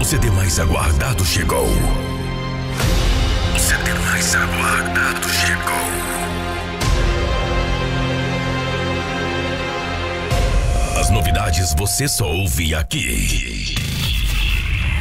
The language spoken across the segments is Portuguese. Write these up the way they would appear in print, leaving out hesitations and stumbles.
O CD mais aguardado chegou. O CD mais aguardado chegou. As novidades você só ouve aqui.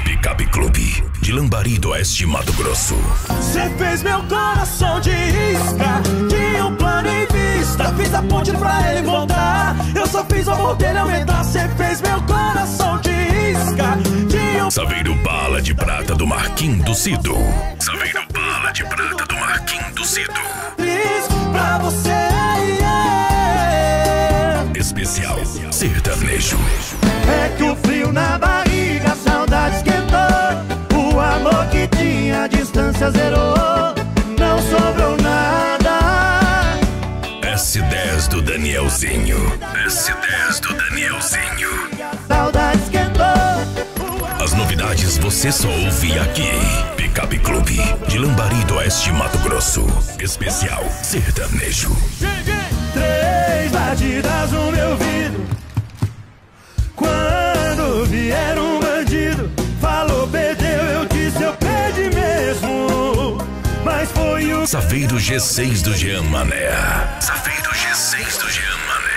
Pick Up Clube de Lambari D'Oeste, Mato Grosso. Você fez meu coração de isca, tinha um plano em vista, fiz a ponte pra ele voltar, eu só fiz o amor dele aumentar. Você fez meu coração de isca, tinha um... Saveiro bala de prata do Marquim do Cido. Saveiro bala de prata do Marquim do Cido. Fiz pra você, yeah. Especial sertanejo. É que o frio na barriga, a saudade esquentou, o amor que tinha a distância zerou, não sobrou nada. S10 do Danielzinho. S10 do Danielzinho. Saudade esquentou. As novidades você só ouve aqui. Pick Up Clube de Lambari D'Oeste, Mato Grosso. Especial sertanejo. Três batidas no meu ouvido. Quando vier um bandido, falou, perdeu, eu disse, eu perdi mesmo. Mas foi o... Saveiro G6 do Jean Mané. Saveiro G6 do Jean Mané.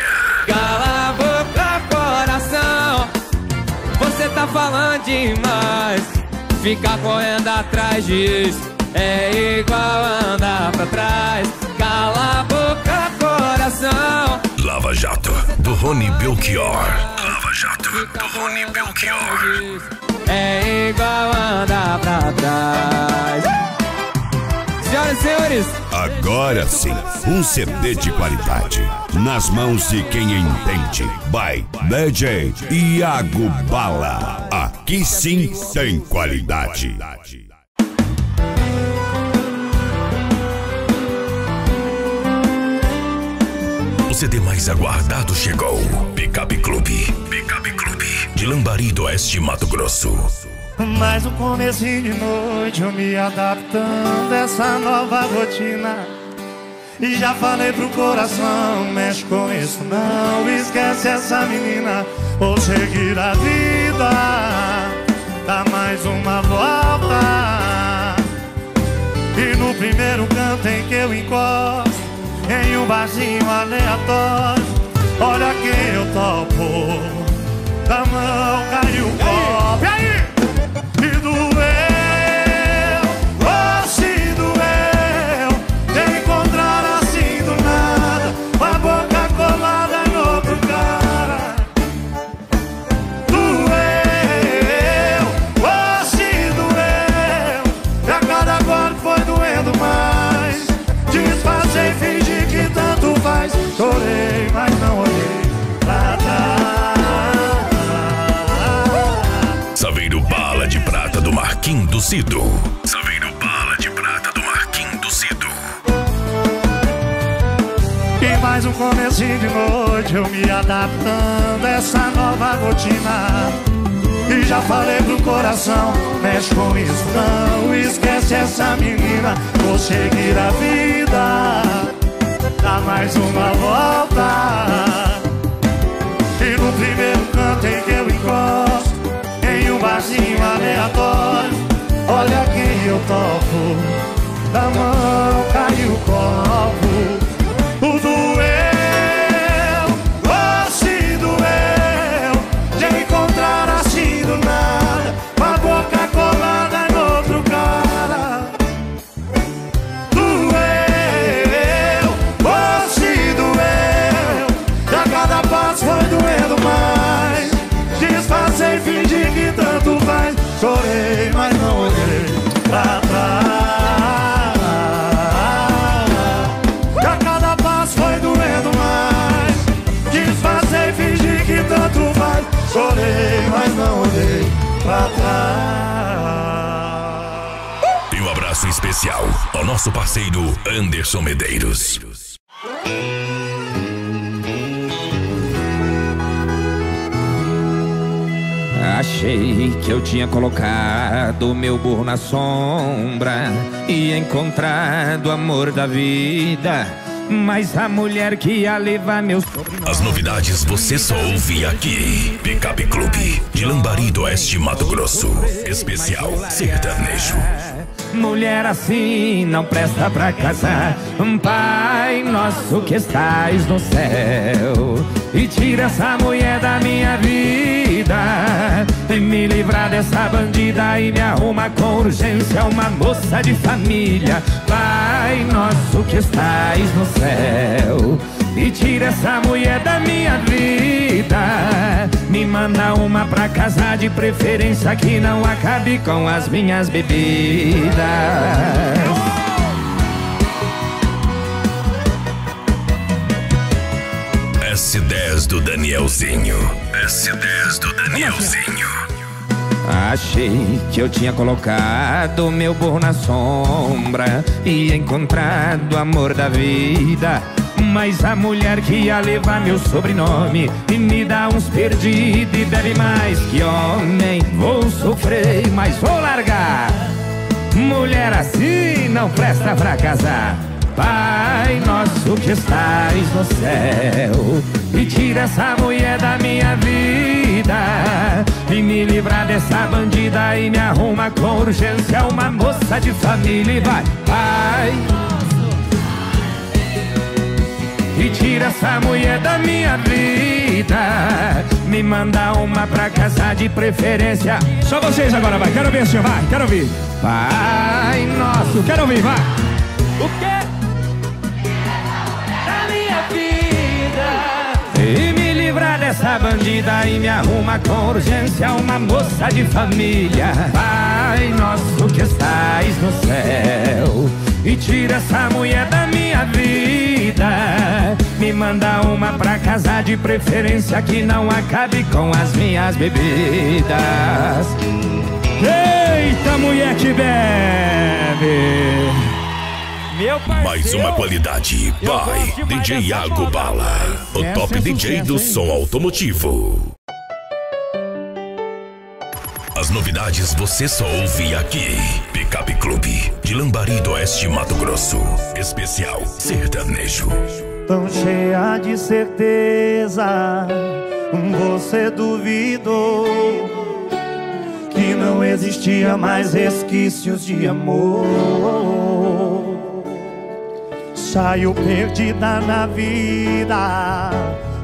Cala a boca, coração, você tá falando demais. Ficar correndo atrás disso é igual andar pra trás. Cala a boca, coração. Lava Jato do Rony Belchior. Lava Jato do Rony Belchior. É igual andar pra trás. Senhoras e senhores, agora sim, um CD de qualidade nas mãos de quem entende. By DJ Iago Bala. Aqui sim tem qualidade. O CD mais aguardado chegou. Pick Up Clube. Pick Up Clube de Lambari D'Oeste, Mato Grosso. Mas o comecinho de noite, eu me adaptando a essa nova rotina, e já falei pro coração, mexe com isso não, esquece essa menina. Vou seguir a vida, dá mais uma volta, e no primeiro canto em que eu encosto, em um barzinho aleatório, olha quem eu topo, da mão caiu o copo. E aí? Me doeu, oh, se doeu, te encontrar assim do nada, com a boca colada no outro cara. Doeu, oh, se doeu, e a cada golpe foi doendo mais. Disfarcei, fingi que tanto faz, chorei, mas não olhei pra trás. Saveiro bala de prata do Marquim do Cido. Saveiro bala de prata do Marquim do Cido. E mais um comecinho de noite, eu me adaptando a essa nova rotina, e já falei pro coração, mexe com isso não, esquece essa menina. Vou seguir a vida, dá mais uma volta, e no primeiro canto em que eu encosto, em um barzinho aleatório, olha quem eu topo, da mão caiu o copo. O doeu, oh, se doeu, de encontrar assim do nada, com a boca colada no outro cara. Foi doendo mais, disfarcei, fingi que tanto faz, chorei, mas não olhei pra trás. A cada passo foi doendo mais, disfarcei, fingi que tanto faz, chorei, mas não olhei pra trás. E um abraço especial ao nosso parceiro Anderson Medeiros. Achei que eu tinha colocado meu burro na sombra e encontrado o amor da vida, mas a mulher que ia levar meu sobrenome. As novidades você só ouve aqui. Pick Up Clube de Lambari D'Oeste, Mato Grosso. Especial sertanejo. Mulher assim não presta pra casar. Pai nosso que estás no céu, e tira essa mulher da minha vida, e me livrar dessa bandida, e me arruma com urgência uma moça de família. Pai nosso que estás no céu, e tira essa mulher da minha vida, me manda uma pra casar, de preferência que não acabe com as minhas bebidas. S10 do Danielzinho. S10 do Danielzinho. Achei que eu tinha colocado meu burro na sombra e encontrado o amor da vida, mas a mulher que ia levar meu sobrenome e me dá uns perdidos e bebe mais que homem. Vou sofrer, mas vou largar. Mulher assim não presta pra casar. Pai nosso que estás no céu, e tira essa mulher da minha vida, e me livra dessa bandida, e me arruma com urgência uma moça de família. E vai, pai, e tira essa mulher da minha vida, me manda uma pra casar, de preferência. Só vocês agora, vai, quero ouvir, senhor, vai, quero ouvir. Pai nosso, quero ouvir, vai. O quê? Da minha vida, e me livrar dessa bandida, e me arruma com urgência uma moça de família. Pai nosso que estás no céu, e tira essa mulher da minha vida, me manda uma pra casar, de preferência que não acabe com as minhas bebidas. Eita mulher que bebe, meu parceiro. Mais uma qualidade, pai DJ Iago Bala, o top DJ do som automotivo. As novidades você só ouve aqui. Pick Up Clube de Lambari D'Oeste, Mato Grosso. Especial sertanejo. Tão cheia de certeza, você duvidou que não existia mais resquícios de amor. Saiu perdida na vida,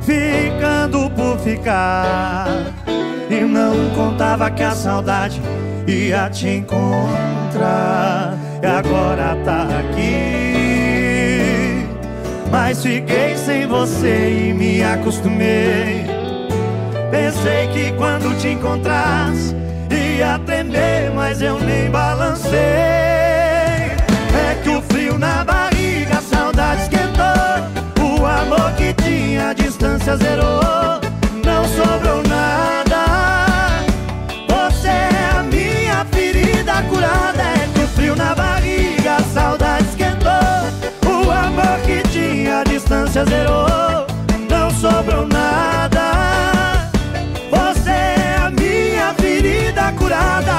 ficando por ficar, e não contava que a saudade ia te encontrar. E agora tá aqui, mas fiquei sem você e me acostumei. Pensei que quando te encontrasse ia tremer, mas eu nem balancei. É que o frio na barriga, a saudade esquentou, o amor que tinha a distância zerou. Não sobrou nada, curada, é que o frio na barriga, a saudade esquentou, o amor que tinha a distância zerou, não sobrou nada. Você é a minha ferida curada.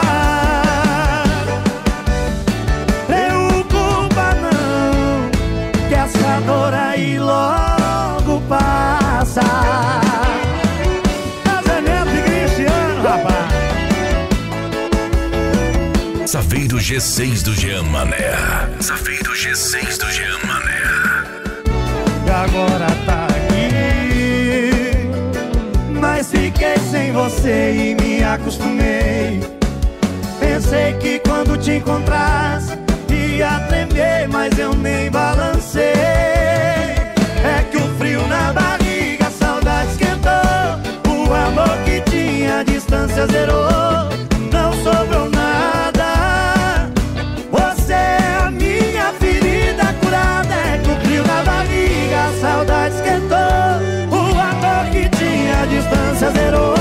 Preocupa não, que essa dor aí logo passa. Zé Neto e Cristiano, rapaz. Saveiro G6 do Jean Mané. Saveiro G6 do Jean Mané. E agora tá aqui, mas fiquei sem você e me acostumei. Pensei que quando te encontrasse ia tremer, mas eu nem balancei. É que o frio na barriga, a saudade esquentou, o amor que tinha a distância zerou, não sobrou nada. Saudade esquentou, o amor que tinha a distância zerou,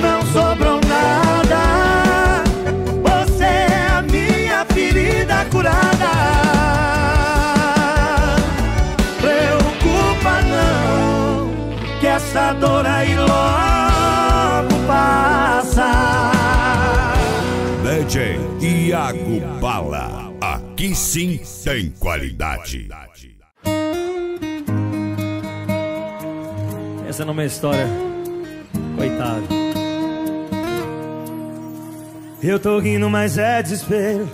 não sobrou nada. Você é a minha ferida curada. Preocupa não, que essa dor aí logo passa. Thiago Bala, aqui sim tem qualidade. Essa não é uma história, coitado. Eu tô rindo, mas é desespero.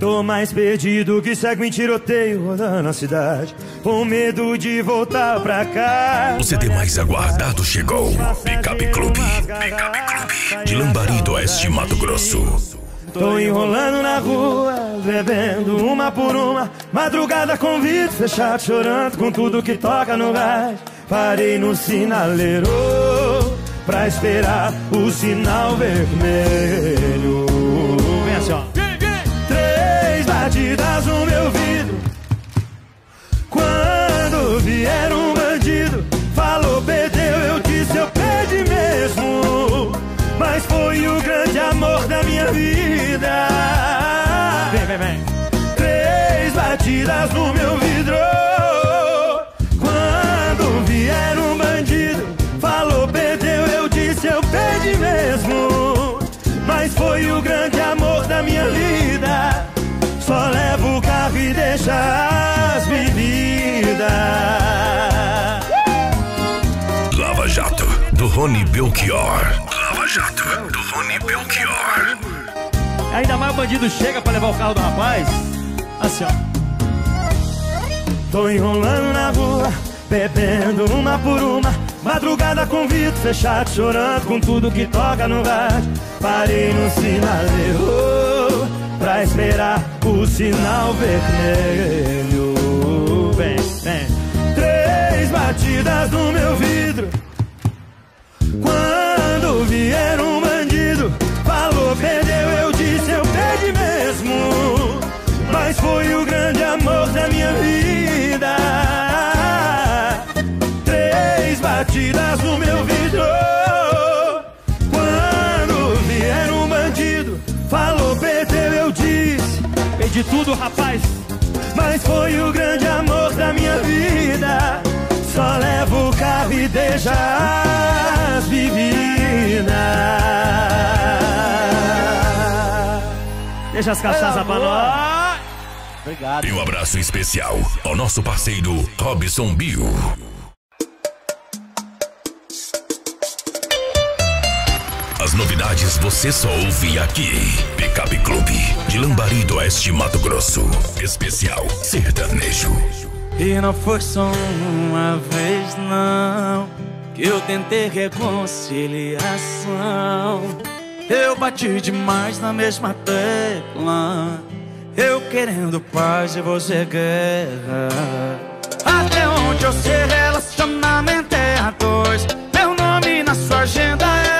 Tô mais perdido que segue em tiroteio rodando a cidade, com medo de voltar pra cá. O CD mais aguardado chegou. Pick Up Clube de Lambari D'Oeste, Mato Grosso. Tô enrolando na rua, bebendo uma por uma. Madrugada com vidro fechado, chorando com tudo que toca no rádio. Parei no sinaleiro pra esperar o sinal vermelho. Vem assim, ó. Batidas no meu vidro. Quando vier um bandido, falou perdeu, eu disse eu perdi mesmo, mas foi o grande amor da minha vida. Vem, vem, vem. 3 batidas no meu vidro. Quando vier um bandido, falou perdeu, eu disse eu perdi mesmo, mas foi o grande amor da minha vida. Só levo o carro e deixa as bebidas. Lava Jato, do Rony Belchior. Lava Jato, do Rony Belchior. Ainda mais o bandido chega pra levar o carro do rapaz. Assim, ó. Tô enrolando na rua, bebendo uma por uma. Madrugada com vidro fechado, chorando com tudo que toca no rádio. Parei no sinaleiro pra esperar o sinal vermelho. Vem, vem. 3 batidas no meu vidro. Quando vier um bandido, falou perdeu, eu disse eu perdi mesmo, mas foi o grande amor da minha vida. 3 batidas no meu vidro. De tudo, rapaz, mas foi o grande amor da minha vida. Só levo o carro e deixa as bebidas. Deixa as cachaças pra nós. Obrigado. E um abraço especial ao nosso parceiro Robson Bill. As novidades você só ouve aqui. Pick Up Clube de Lambari D'Oeste, Mato Grosso. Especial sertanejo. E não foi só uma vez não que eu tentei reconciliação. Eu bati demais na mesma tecla, eu querendo paz e você guerra. Até onde eu sei, relacionamento é a 2. Meu nome na sua agenda é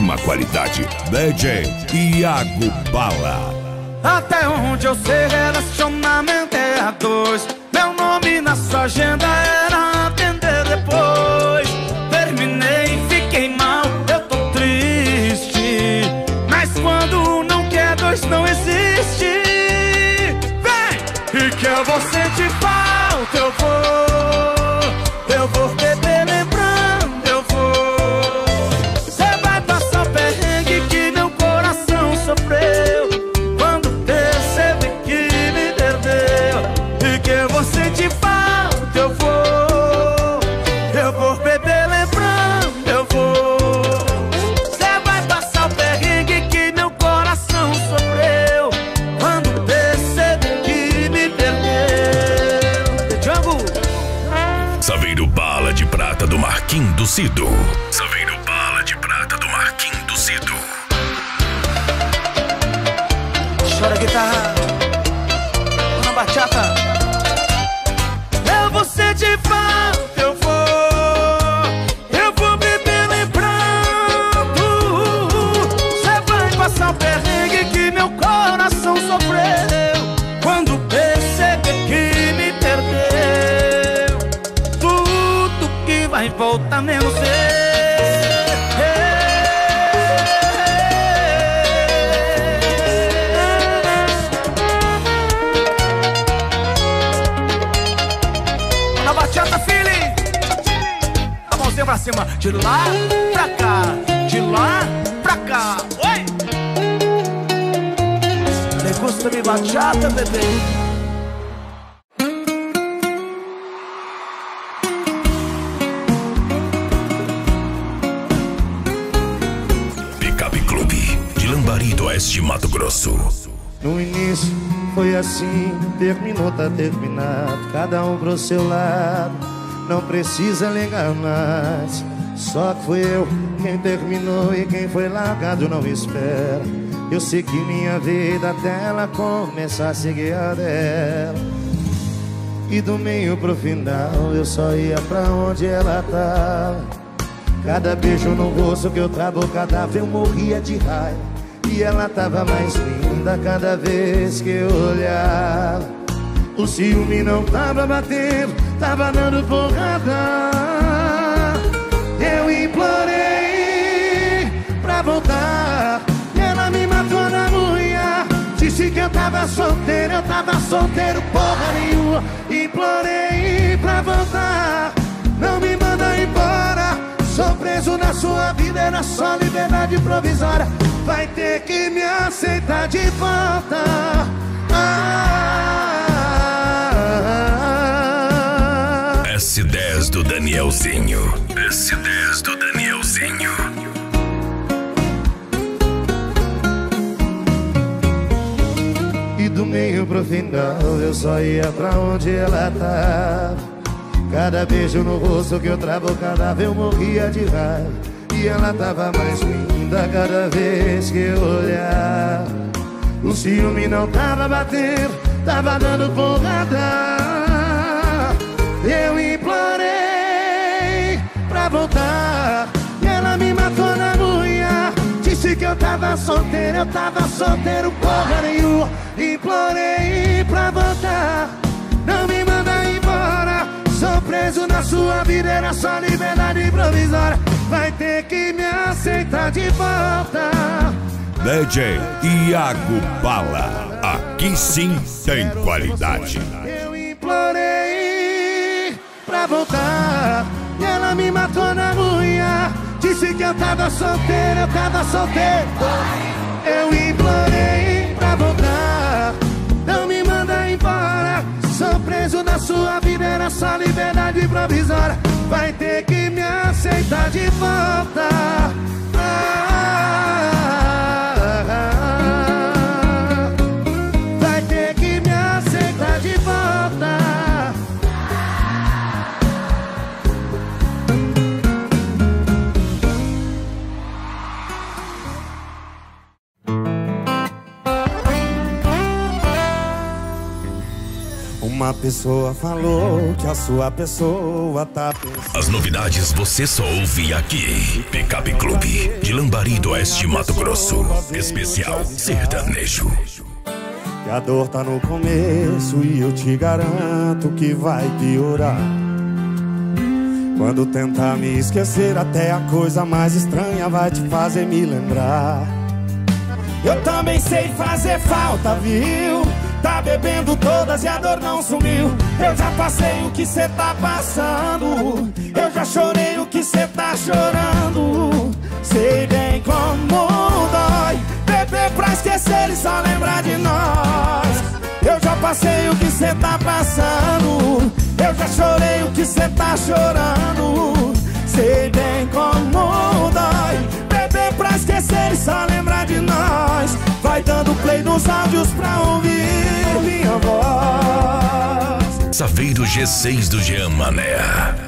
uma qualidade. DJ Iago Bala. Até onde eu sei, relacionamento é a 2. Meu nome na sua agenda era atender depois. Terminei, fiquei mal, eu tô triste, mas quando não quer 2 não existe. Vem! E que eu vou sentir falta, eu vou beber lembrando, eu vou. do Cido. Saveiro bala de prata do Marquim do Cido. Chora guitarra, na bachata. Levo você de volta, eu vou beber lembrando. Você vai passar o perrengue que meu coração sofreu quando perceber que me perdeu. Tudo que vai voltar menos eu. Pra cima, de lá pra cá, de lá pra cá. Oi! Me gusta mi bachata, bebê. Pick Up Clube de Lambari D'Oeste, Mato Grosso. No início foi assim, terminou, tá terminado. Cada um pro seu lado. Não precisa ligar mais. Só que fui eu quem terminou e quem foi largado não espera. Eu segui minha vida até ela começar a seguir a dela. E do meio pro final eu só ia pra onde ela tava. Cada beijo no rosto que eu trago, cada vez eu morria de raiva. E ela tava mais linda cada vez que eu olhava. O ciúme não tava batendo, tava dando porrada. Eu implorei pra voltar e ela me matou na unha. Disse que eu tava solteiro porra nenhuma. Implorei pra voltar, não me manda embora. Sou preso na sua vida, era só liberdade provisória. Vai ter que me aceitar de volta. S10 do Danielzinho. S10 do Danielzinho. E do meio pro final eu só ia pra onde ela tava. Cada beijo no rosto que eu travo, cada vez eu morria de raiva. E ela tava mais linda cada vez que eu olhar. O ciúme não tava batendo, tava dando porrada. Eu implorei pra voltar e ela me matou na unha. Disse que eu tava solteiro porra nenhuma. Implorei pra voltar, não me manda embora. Sou preso na sua vida, era só liberdade provisória. Vai ter que me aceitar de volta. DJ Iago Bala, aqui sim tem qualidade. Eu implorei pra voltar e ela me matou na unha. Disse que eu tava solteiro. Eu implorei pra voltar, não me manda embora. Sou preso na sua vida, era só liberdade provisória. Vai ter que me aceitar de volta. Vai ter que me aceitar de volta. Uma pessoa falou que a sua pessoa tá pensando. As novidades você só ouve aqui. Pick Up Clube de Lambari D'Oeste, Mato Grosso. Especial sertanejo. Que a dor tá no começo e eu te garanto que vai piorar. Quando tentar me esquecer, até a coisa mais estranha vai te fazer me lembrar. Eu também sei fazer falta, viu? Tá bebendo todas e a dor não sumiu. Eu já passei o que cê tá passando, eu já chorei o que cê tá chorando. Sei bem como dói beber pra esquecer e só lembrar de nós. Eu já passei o que cê tá passando, eu já chorei o que cê tá chorando. Sei bem como dói pra esquecer e só lembrar de nós. Vai dando play nos áudios pra ouvir minha voz. Safeiro G6 do Jean Mané.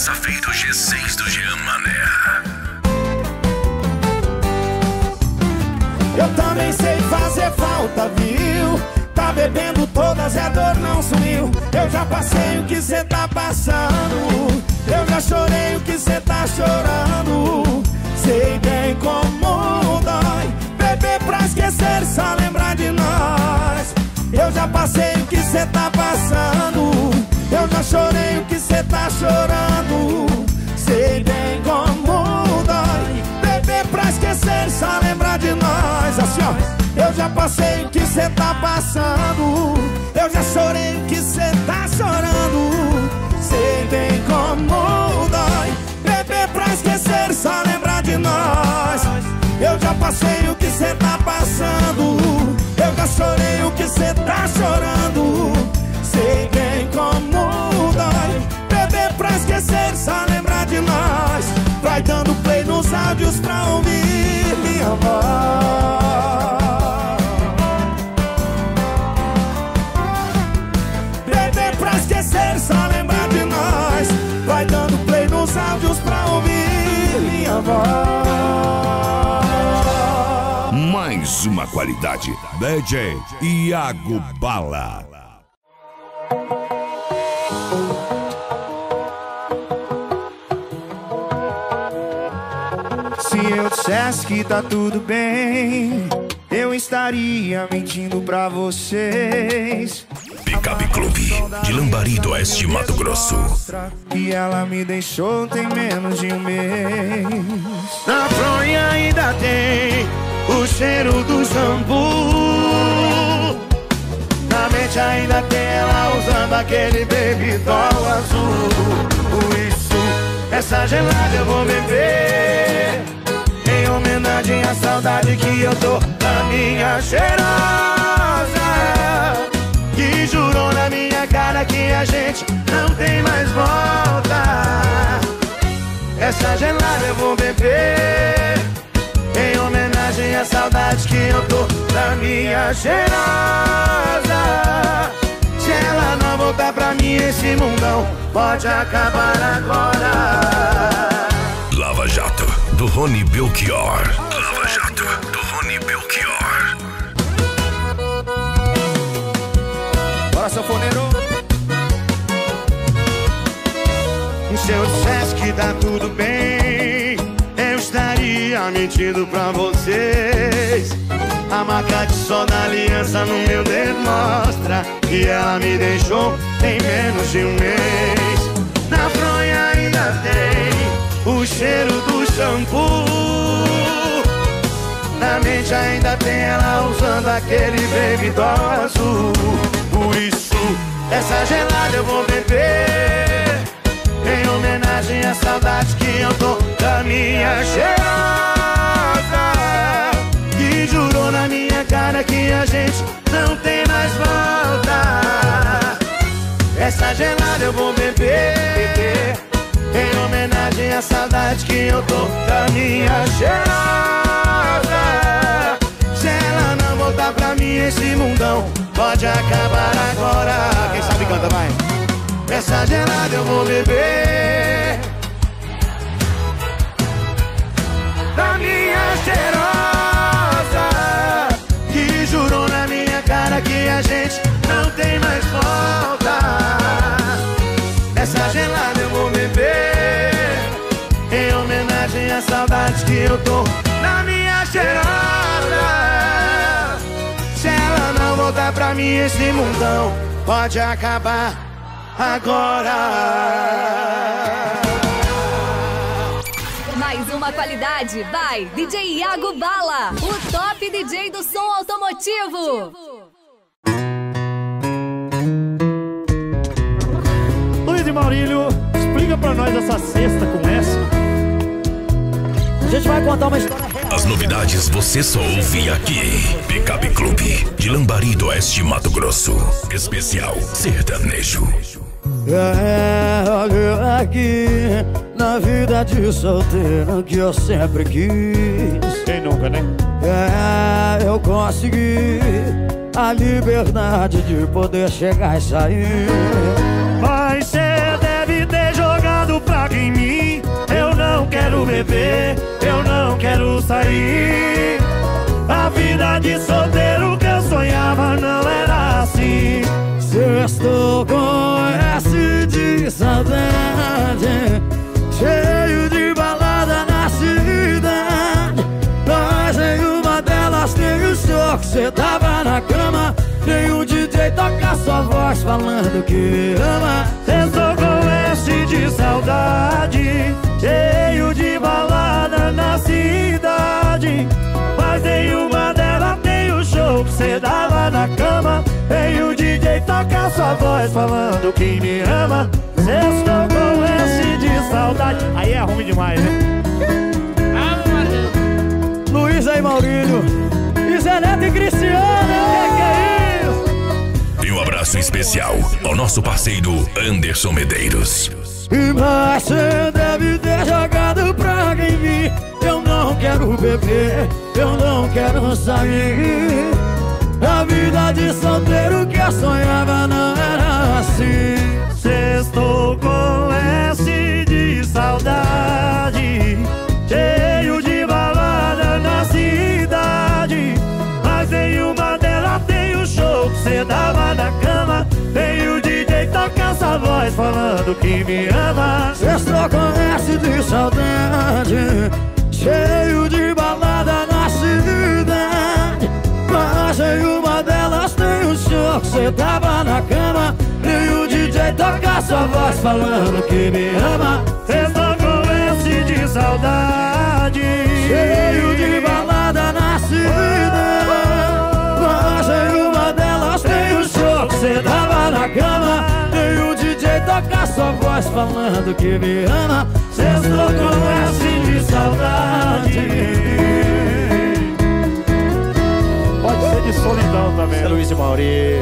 Safeiro G6 do Jean Mané. Eu também sei fazer falta, viu? Tá bebendo todas e a dor não sumiu. Eu já passei o que cê tá passando, eu já chorei o que cê tá chorando. Sei bem como dói beber pra esquecer, só lembrar de nós. Eu já passei o que cê tá passando, eu já chorei o que cê tá chorando. Sei bem como dói beber pra esquecer, só lembrar de nós. Assim, ó, eu já passei o que cê tá passando, eu já chorei o que cê tá chorando. Sei bem como dói beber pra esquecer, só lembrar de nós. Eu já passei o que cê tá passando, eu já chorei o que cê tá chorando. Sei bem como dói beber pra esquecer, só lembrar de nós. Vai dando play nos áudios pra ouvir minha voz. Beber pra esquecer, só lembrar de nós. Vai dando play nos áudios pra ouvir minha voz. Mais uma qualidade, DJ Iago Bala. Se eu dissesse que tá tudo bem, eu estaria mentindo pra vocês. Pick Up Clube de Lambari D'Oeste, Mato Grosso. E ela me deixou tem menos de um mês. Na fronha ainda tem o cheiro do jambu. Na mente ainda tem ela usando aquele bebidol azul. Por isso, essa gelada eu vou beber em homenagem à saudade que eu dou da minha cheirosa, que jurou na minha cara que a gente não tem mais volta. Essa gelada eu vou beber em homenagem à saudade que eu dou da minha cheirosa. Se ela não voltar pra mim, esse mundão pode acabar agora. Lava Jato do Rony Belchior. Lava Jato do Rony Belchior. Bora, sanfoneiro. Se eu dissesse que tá tudo bem, eu estaria mentindo pra vocês. A marca de sol da aliança no meu dedo mostra que ela me deixou em menos de um mês. Na fronha ainda tem o cheiro do shampoo. Na mente ainda tem ela usando aquele bebidol azul. Por isso, essa gelada eu vou beber em homenagem à saudade que eu dou da minha cheirosa, que jurou na minha cara que a gente não tem mais volta. Essa gelada eu vou beber em homenagem à saudade que eu dou da minha cheirosa. Se ela não voltar pra mim, esse mundão pode acabar agora. Quem sabe canta, vai. Essa gelada eu vou beber da minha cheirosa, que jurou na minha cara que a gente não tem mais volta. Essa gelada eu vou beber em homenagem à saudade que eu tô na minha cheirosa. Se ela não voltar pra mim, esse mundão pode acabar agora. Mais uma qualidade, vai, DJ Iago Bala, o top DJ do som automotivo. Maurílio, explica pra nós essa sexta com essa. A gente vai contar uma história real. As novidades você só ouve aqui. Pick Up Clube de Lambari D'Oeste, Mato Grosso. Especial sertanejo. É, olha aqui, na vida de solteiro que eu sempre quis. Quem nunca, né? É, eu consegui a liberdade de poder chegar e sair. Mas aí. A vida de solteiro que eu sonhava não era assim. Se eu estou com S de saudade, cheio de balada na cidade, mas nenhuma delas tem o show que cê tava na cama. Nenhum DJ toca sua voz falando que ama. Eu estou com S de saudade, cheio de balada na cidade, mas nenhuma delas tem o show que cê dava na cama. E o DJ toca sua voz falando que me ama. Estou com S de saudade. Aí é ruim demais, né? Ah, Luiz aí, Maurílio e Zé Neto e Cristiano. Que é isso? E um abraço especial ao nosso parceiro Anderson Medeiros. Mas você deve ter jogado praga em mim. Eu não quero beber, eu não quero sair. A vida de solteiro que eu sonhava não era assim. Cê estou com S de saudade, cheio de balada na cidade, mas nenhuma dela tem o show que cê dava na cama. Tem o DJ toca essa voz falando que me ama. Cê estou com S de saudade, cheio de balada na cidade, mas nenhuma delas tem o show que cê tava na cama. E o DJ toca sua voz falando que me ama. Cê tá com S de saudade, cheio de balada na cidade, mas nenhuma delas tem o show que cê tava na cama. E o DJ toca sua voz falando que me ama. Cê tá com S de saudade. Pode ser de solidão também. É Luiz e Mauri.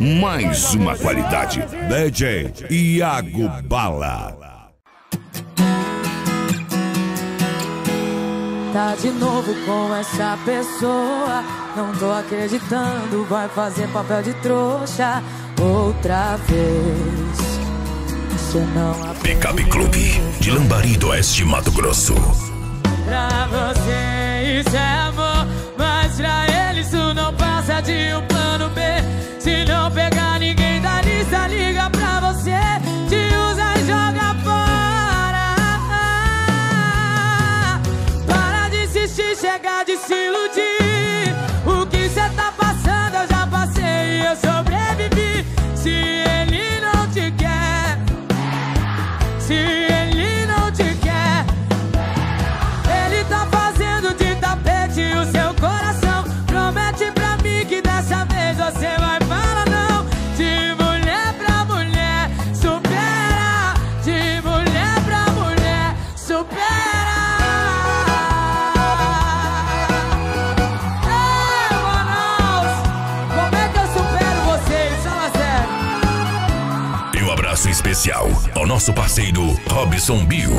Mais uma qualidade. DJ Iago Bala. Tá de novo com essa pessoa. Não tô acreditando. Vai fazer papel de trouxa outra vez. Você não. Pick Up Clube de Lambari D'Oeste, Mato Grosso. Pra você isso é amor, mas pra ele isso não passa de um plano B. Se não pegar ninguém da lista, liga pra você, te usa e joga fora. Para de insistir, chega de se iludir. O que cê tá passando eu já passei e eu sobrevivi. Se ele não te quer, se ele não te quer, ele tá fazendo de tapete o seu coração. Promete pra mim que dessa vez você vai falar não. De mulher pra mulher, supera. De mulher pra mulher, supera. Ei, Manaus, como é que eu supero vocês? Fala sério. E um abraço especial ao nosso parceiro Robson Bill.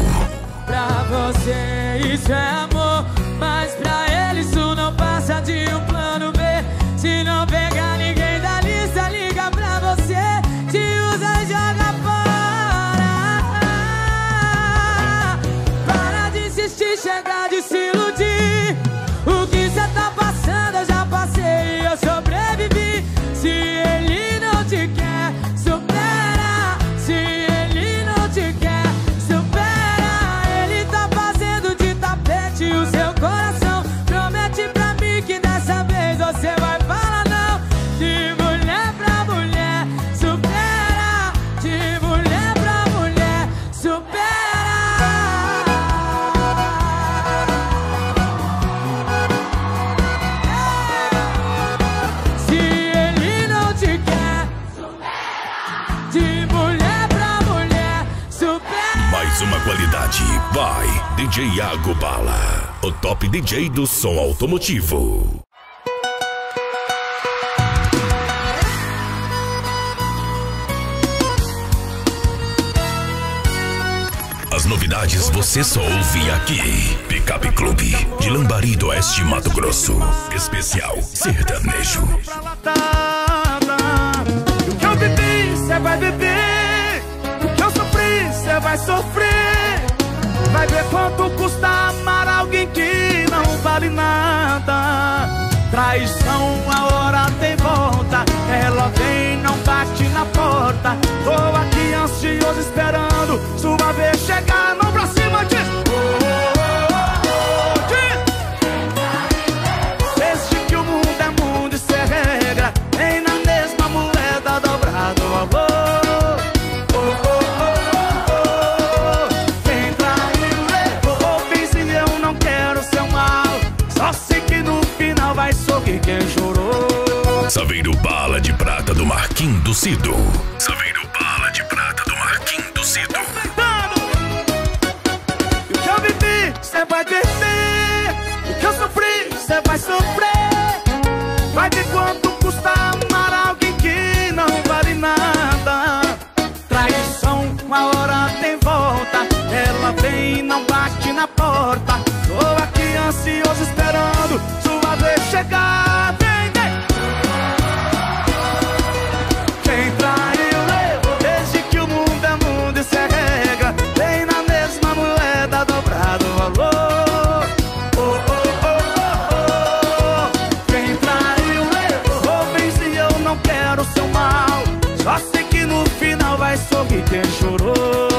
Pra você isso é amor, mas pra ele isso não passa de um plano B. Se não pegar ninguém da lista, liga pra você, te usa e joga fora. Para de insistir, chega de se iludir. O que cê tá passando eu já passei e eu sobrevivi. Se ele não te quer, supera. Se ele não te quer, supera. O seu coração promete pra mim que dessa vez você vai falar não. De mulher pra mulher, supera. De mulher pra mulher, supera. Se ele não te quer, supera. De mulher pra mulher, supera. Mais uma qualidade, vai! DJ Iago Bala, o top DJ do som automotivo. As novidades você só ouve aqui. Pick Up Clube de Lambari D'Oeste, Mato Grosso. Especial sertanejo. O que eu bebi, cê vai beber. O que eu sofri, cê vai sofrer. Vai ver quanto custa amar alguém. paixão a hora tem volta. Ela vem, não bate na porta. Tô aqui ansioso esperando sua vez chegar, não pra cima diz. Desde que o mundo é mundo e se regra, nem na mesma moeda dobrado o amor. Quem chorou? Saveiro bala de prata do Marquim do Cido. Saveiro bala de prata do Marquim do Cido. O que eu vivi, cê vai viver. O que eu sofri, cê vai sofrer. Vai de quanto custa amar alguém que não vale nada. Traição, uma hora tem volta. Ela vem e não bate na porta. Tô aqui ansioso esperando chegar, vem, vem. Quem traiu levou. Desde que o mundo e se regra, tem na mesma moeda dobrado o valor. Oh, oh, oh, oh, oh. Quem traiu levou. Roubem se eu não quero seu mal. Só sei que no final vai sorrir quem chorou.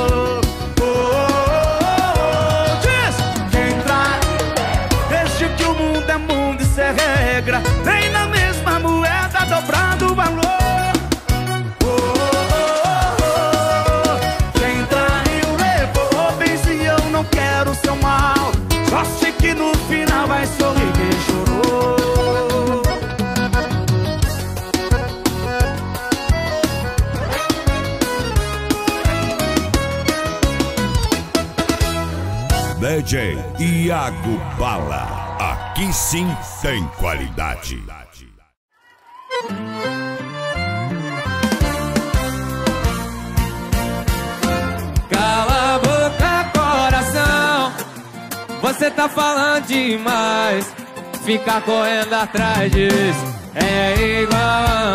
Vem na mesma moeda dobrado o valor. Oh, oh, oh, oh. Quem traiu levou, bens e eu não quero seu mal. Só sei que no final vai sorrir quem chorou. DJ Iago Bala. Aqui sim tem qualidade. Cala a boca, coração. Você tá falando demais. Ficar correndo atrás disso é igual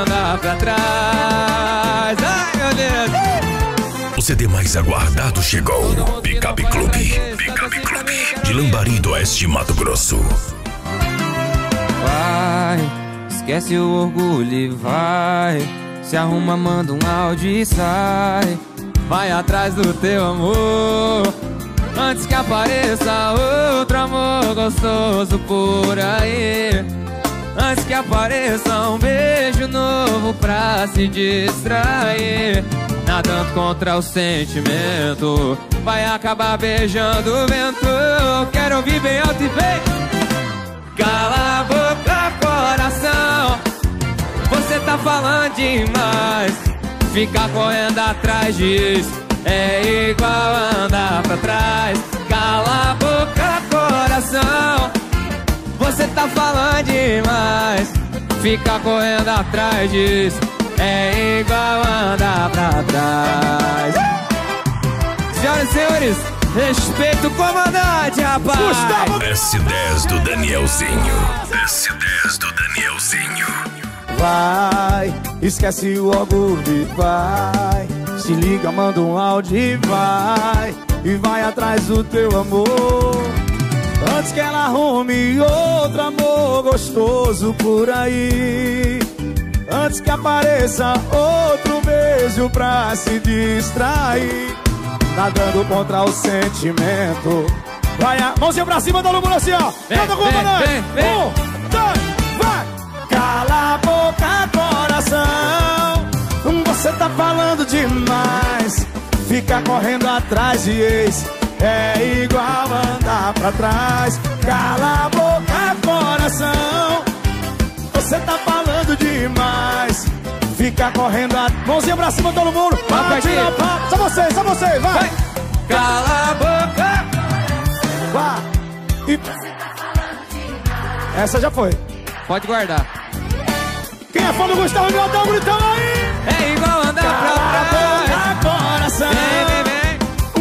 andar pra trás. Ai, meu Deus. O CD mais aguardado chegou. Pick Up Clube. Pick Up Clube de Lambari D'Oeste, Mato Grosso. Vai, esquece o orgulho e vai. Se arruma, manda um áudio e sai. Vai atrás do teu amor, antes que apareça outro amor gostoso por aí. Antes que apareça um beijo novo pra se distrair. Nadando contra o sentimento, vai acabar beijando o vento. Quero ouvir bem alto e bem. Cala a boca, coração. Você tá falando demais. Ficar correndo atrás disso é igual andar pra trás. Cala a boca, coração. Você tá falando demais. Ficar correndo atrás disso é igual andar pra trás. Senhoras e senhores, respeito o comandante, rapaz! Gustavo... S10 do Danielzinho. S10 do Danielzinho. Vai, esquece o orgulho, vai. Se liga, manda um áudio e vai. E vai atrás do teu amor, antes que ela arrume outro amor gostoso por aí. Antes que apareça outro beijo pra se distrair. Nadando contra o sentimento. Vai, mãozinha pra cima, todo mundo assim, ó. Canta com o comandante. Um, dois, vai. Cala a boca, coração. Você tá falando demais. Fica correndo atrás de ex é igual andar pra trás. Cala a boca, coração. Você tá falando demais. Fica correndo, mãozinha pra cima, todo mundo. Bate na palma. Só vocês, vai. Vai. Cala a boca. Vai. E... essa já foi. Pode guardar. Quem é fã do Gustavo Mioto, tá gritando aí. É igual andar pra trás. Coração. Vem, vem,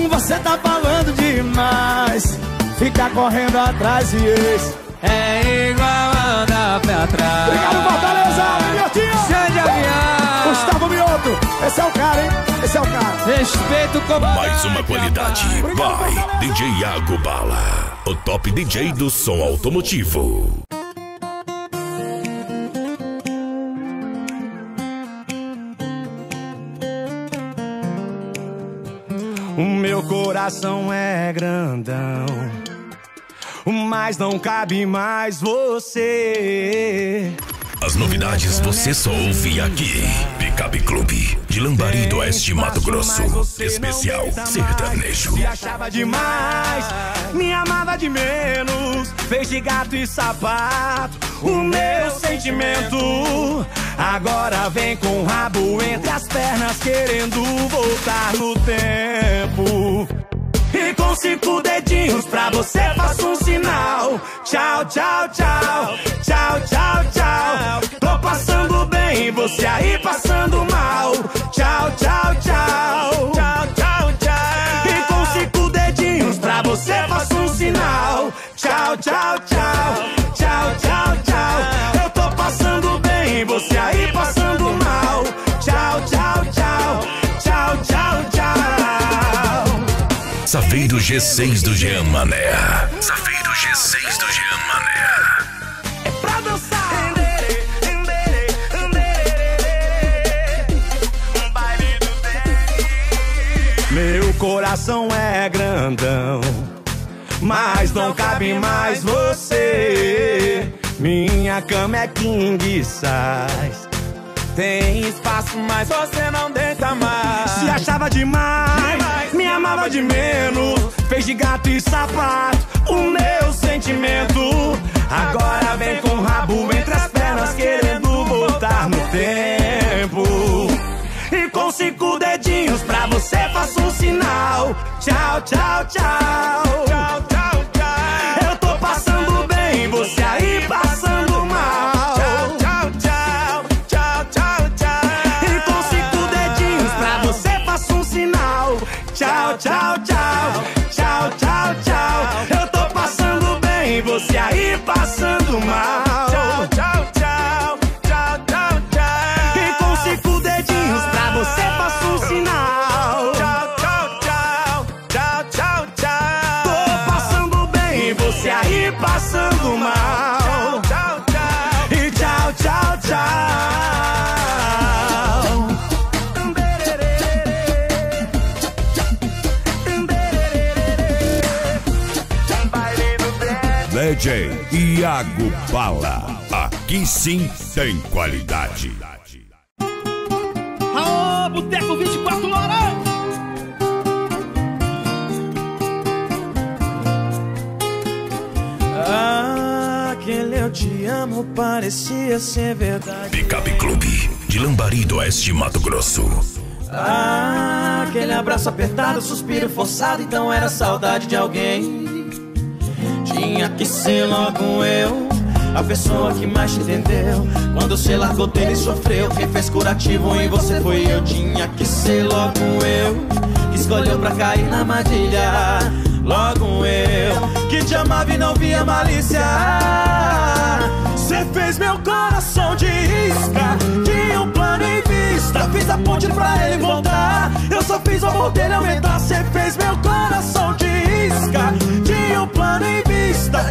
vem. Você tá falando demais. Fica correndo atrás e esse é igual andar pra trás. Obrigado, Fortaleza, Miotinho. Xande Avião. Gustavo Mioto. Esse é o cara, hein? Esse é o cara. Respeito com mais uma qualidade. Obrigado, vai, Fortaleza. DJ Iago Bala, o top DJ do som automotivo. O meu coração é grandão, mas não cabe mais você. As novidades você só ouve aqui. Pick Up Clube de Lambari D'Oeste, Mato Grosso. Especial sertanejo. Me achava demais, me amava de menos. Fez de gato e sapato o meu sentimento. Agora vem com o rabo entre as pernas, querendo voltar no tempo. E com 5 dedinhos pra você faço um sinal. Tchau, tchau, tchau, tchau, tchau, tchau. Tô passando bem e você aí passando mal. Tchau, tchau, tchau, tchau, tchau, tchau. E com 5 dedinhos pra você faço um sinal. Tchau, tchau, tchau, tchau, tchau, tchau. Eu tô passando bem e você aí passando mal. Tchau, tchau, tchau, tchau, tchau, tchau. Safeiro G6 do Jean Mané. Safeiro G6 do Jean Mané. É pra dançar. Meu coração é grandão, mas não cabe mais você. Minha cama é king size, tem espaço, mas você não deita mais. Se achava demais, me amava de menos. Fez de gato e sapato o meu sentimento. Agora vem com o rabo entre as pernas, querendo voltar no tempo. E com 5 dedinhos pra você faço um sinal. Tchau, tchau, tchau, tchau, tchau, tchau. Eu tô passando bem, você aí passando mal. Tchau, tchau, tchau, tchau, tchau, tchau. Eu tô passando bem, você aí passando mal. Tchau, tchau, tchau, tchau, tchau, tchau. E com 5 dedinhos pra você faço um sinal. Tchau, tchau, tchau, tchau, tchau, tchau. Tô passando bem, você aí passando mal. Tchau, tchau, tchau. E tchau, tchau, tchau. DJ Iago Bala, aqui sim tem qualidade. Aô, Boteco 24 horas! Ah, aquele eu te amo parecia ser verdade. Pick Up Clube de Lambari D'Oeste, Mato Grosso. Ah, aquele abraço apertado, suspiro forçado, então era saudade de alguém. Tinha que ser logo eu, a pessoa que mais te entendeu. Quando você largou dele e sofreu, quem fez curativo em você foi eu. Tinha que ser logo eu, que escolheu pra cair na armadilha. Logo eu, que te amava e não via malícia. Você fez meu coração de isca, tinha um plano em vista. Fiz a ponte pra ele voltar, eu só fiz o amor dele aumentar. Você fez meu coração de isca, tinha um plano em vista.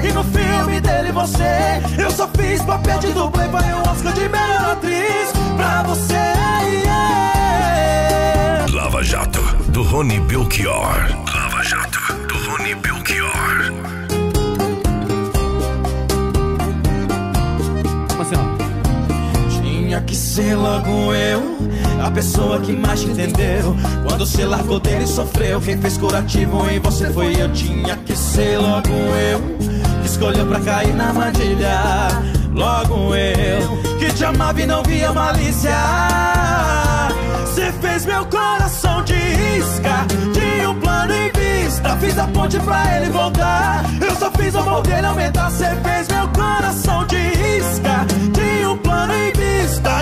E no filme dele você, eu só fiz papel de dublê. Vai o Oscar de melhor atriz pra você, yeah. Lava Jato, do Rony Belchior. Lava Jato, do Rony Belchior. Tinha que ser logo eu, a pessoa que mais te entendeu. Quando você largou dele e sofreu, quem fez curativo em você foi eu. Tinha que ser logo eu, que escolheu pra cair na armadilha. Logo eu, que te amava e não via malícia. Você fez meu coração de isca, tinha um plano em vista. Fiz a ponte pra ele voltar, eu só fiz o amor dele aumentar. Você fez meu coração de isca, tinha um plano em vista.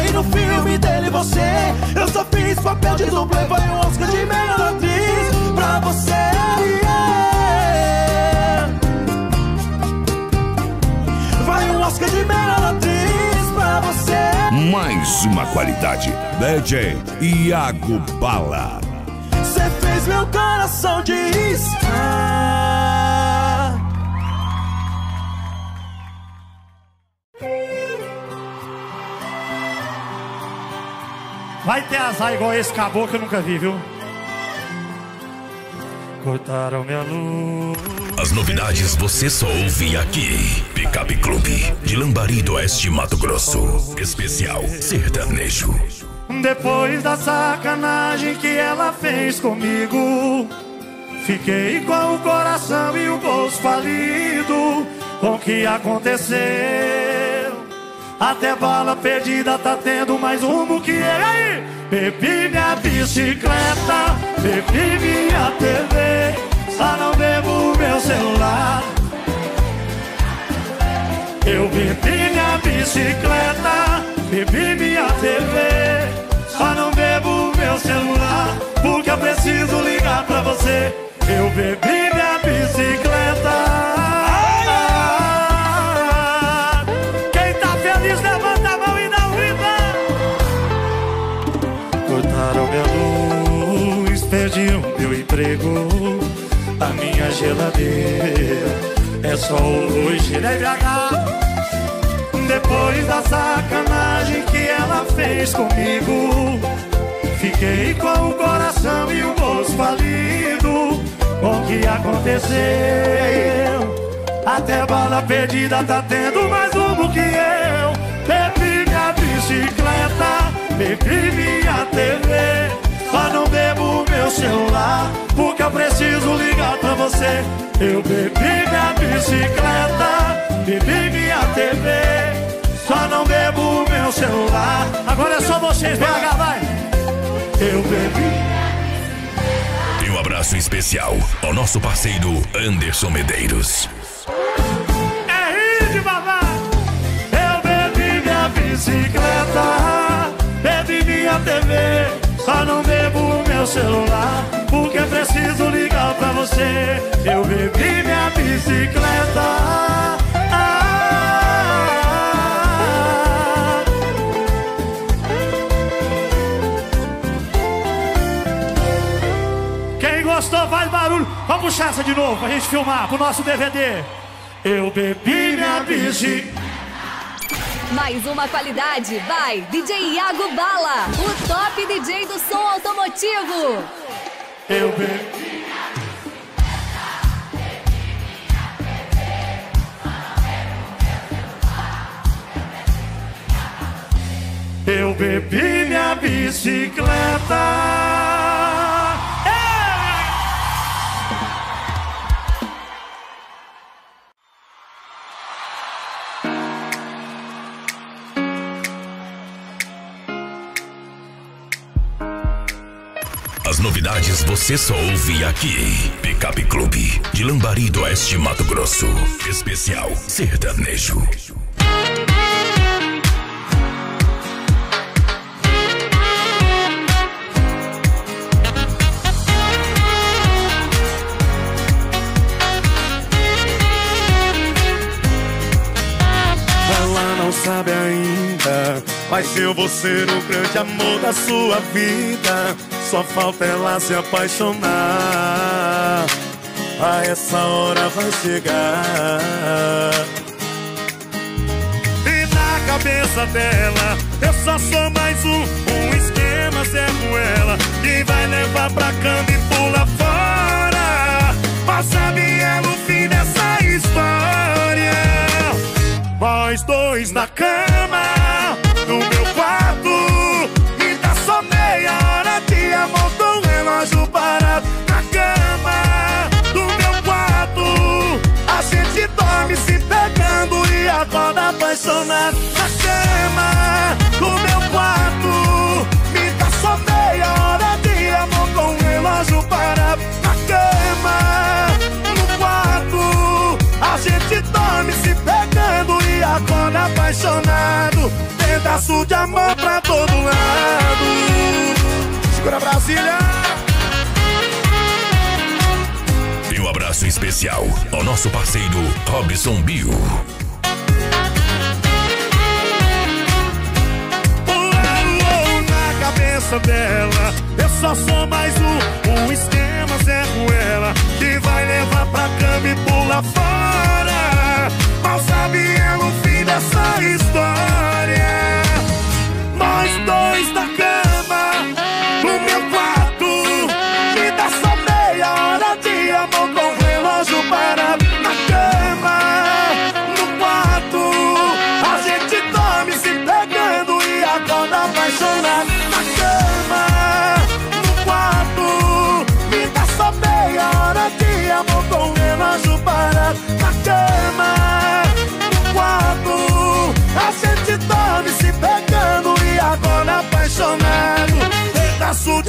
E no filme dele você, eu só fiz papel de dublê. Foi um Oscar de melhor atriz pra você, yeah. Vai um Oscar de melhor atriz pra você. Mais uma qualidade, DJ Iago Bala. Você fez meu coração de isca. Vai ter azar igual esse caboclo que eu nunca vi, viu? cortaram minha luz. As novidades você só ouve aqui. Pick Up Clube de Lambari D'Oeste, Mato Grosso. Especial sertanejo. Depois da sacanagem que ela fez comigo, fiquei com o coração e o bolso falido com o que aconteceu. Até bala perdida tá tendo mais rumo que eu. Aí, bebi minha bicicleta, bebi minha TV, só não bebo meu celular. Eu bebi minha bicicleta, bebi minha TV, só não bebo meu celular, porque eu preciso ligar pra você. Eu bebi minha bicicleta. Quem tá feliz levanta a mão e dá um riba. Cortaram minha luz, perdi o meu emprego, a minha geladeira é só o luz de BH. Depois da sacanagem que ela fez comigo, fiquei com o coração e o bolso falido com o que aconteceu. Até bala perdida tá tendo mais rumo que eu. Bebi minha bicicleta, bebi minha TV, só não bebo meu celular, porque eu preciso ligar pra você. Eu bebi minha bicicleta, bebi minha TV, só não bebo meu celular. Agora é só vocês, BH, vai! Eu bebi. E um abraço especial ao nosso parceiro Anderson Medeiros. É rir de babá. Eu bebi minha bicicleta, bebi minha TV, só não bebo o meu celular, porque eu preciso ligar pra você. Eu bebi minha bicicleta. Faz barulho, vamos puxar essa de novo pra gente filmar pro nosso DVD. Eu bebi minha bicicleta. Mais uma qualidade, vai DJ Iago Bala, o top DJ do som automotivo. Eu bebi. Eu bebi minha bicicleta. As novidades você só ouve aqui. Pick Up Clube de Lambari D'Oeste, Mato Grosso. Especial sertanejo. Ela não sabe ainda, mas eu vou ser o grande amor da sua vida. Só falta ela se apaixonar. A essa hora vai chegar. E na cabeça dela eu só sou mais um esquema zero ela, que vai levar pra cama e pula fora. Mas sabe ela o fim dessa história. Nós dois na cama, no meu quarto, me dá só meia hora. Montou um relógio parado na cama do meu quarto. A gente dorme se pegando e acorda apaixonado. Na cama do meu quarto, me dá só meia hora de amor com um relógio parado. Na cama do quarto, a gente dorme se pegando e acorda apaixonado. Pedaço de amor pra todo lado. Para Brasília. E um abraço especial ao nosso parceiro Robson Bill. Na cabeça dela eu só sou mais um esquema zero ela, que vai levar pra cama e pula fora. Mal sabe ela o fim dessa história. Nós dois na cama, no meu quarto, me dá só meia hora de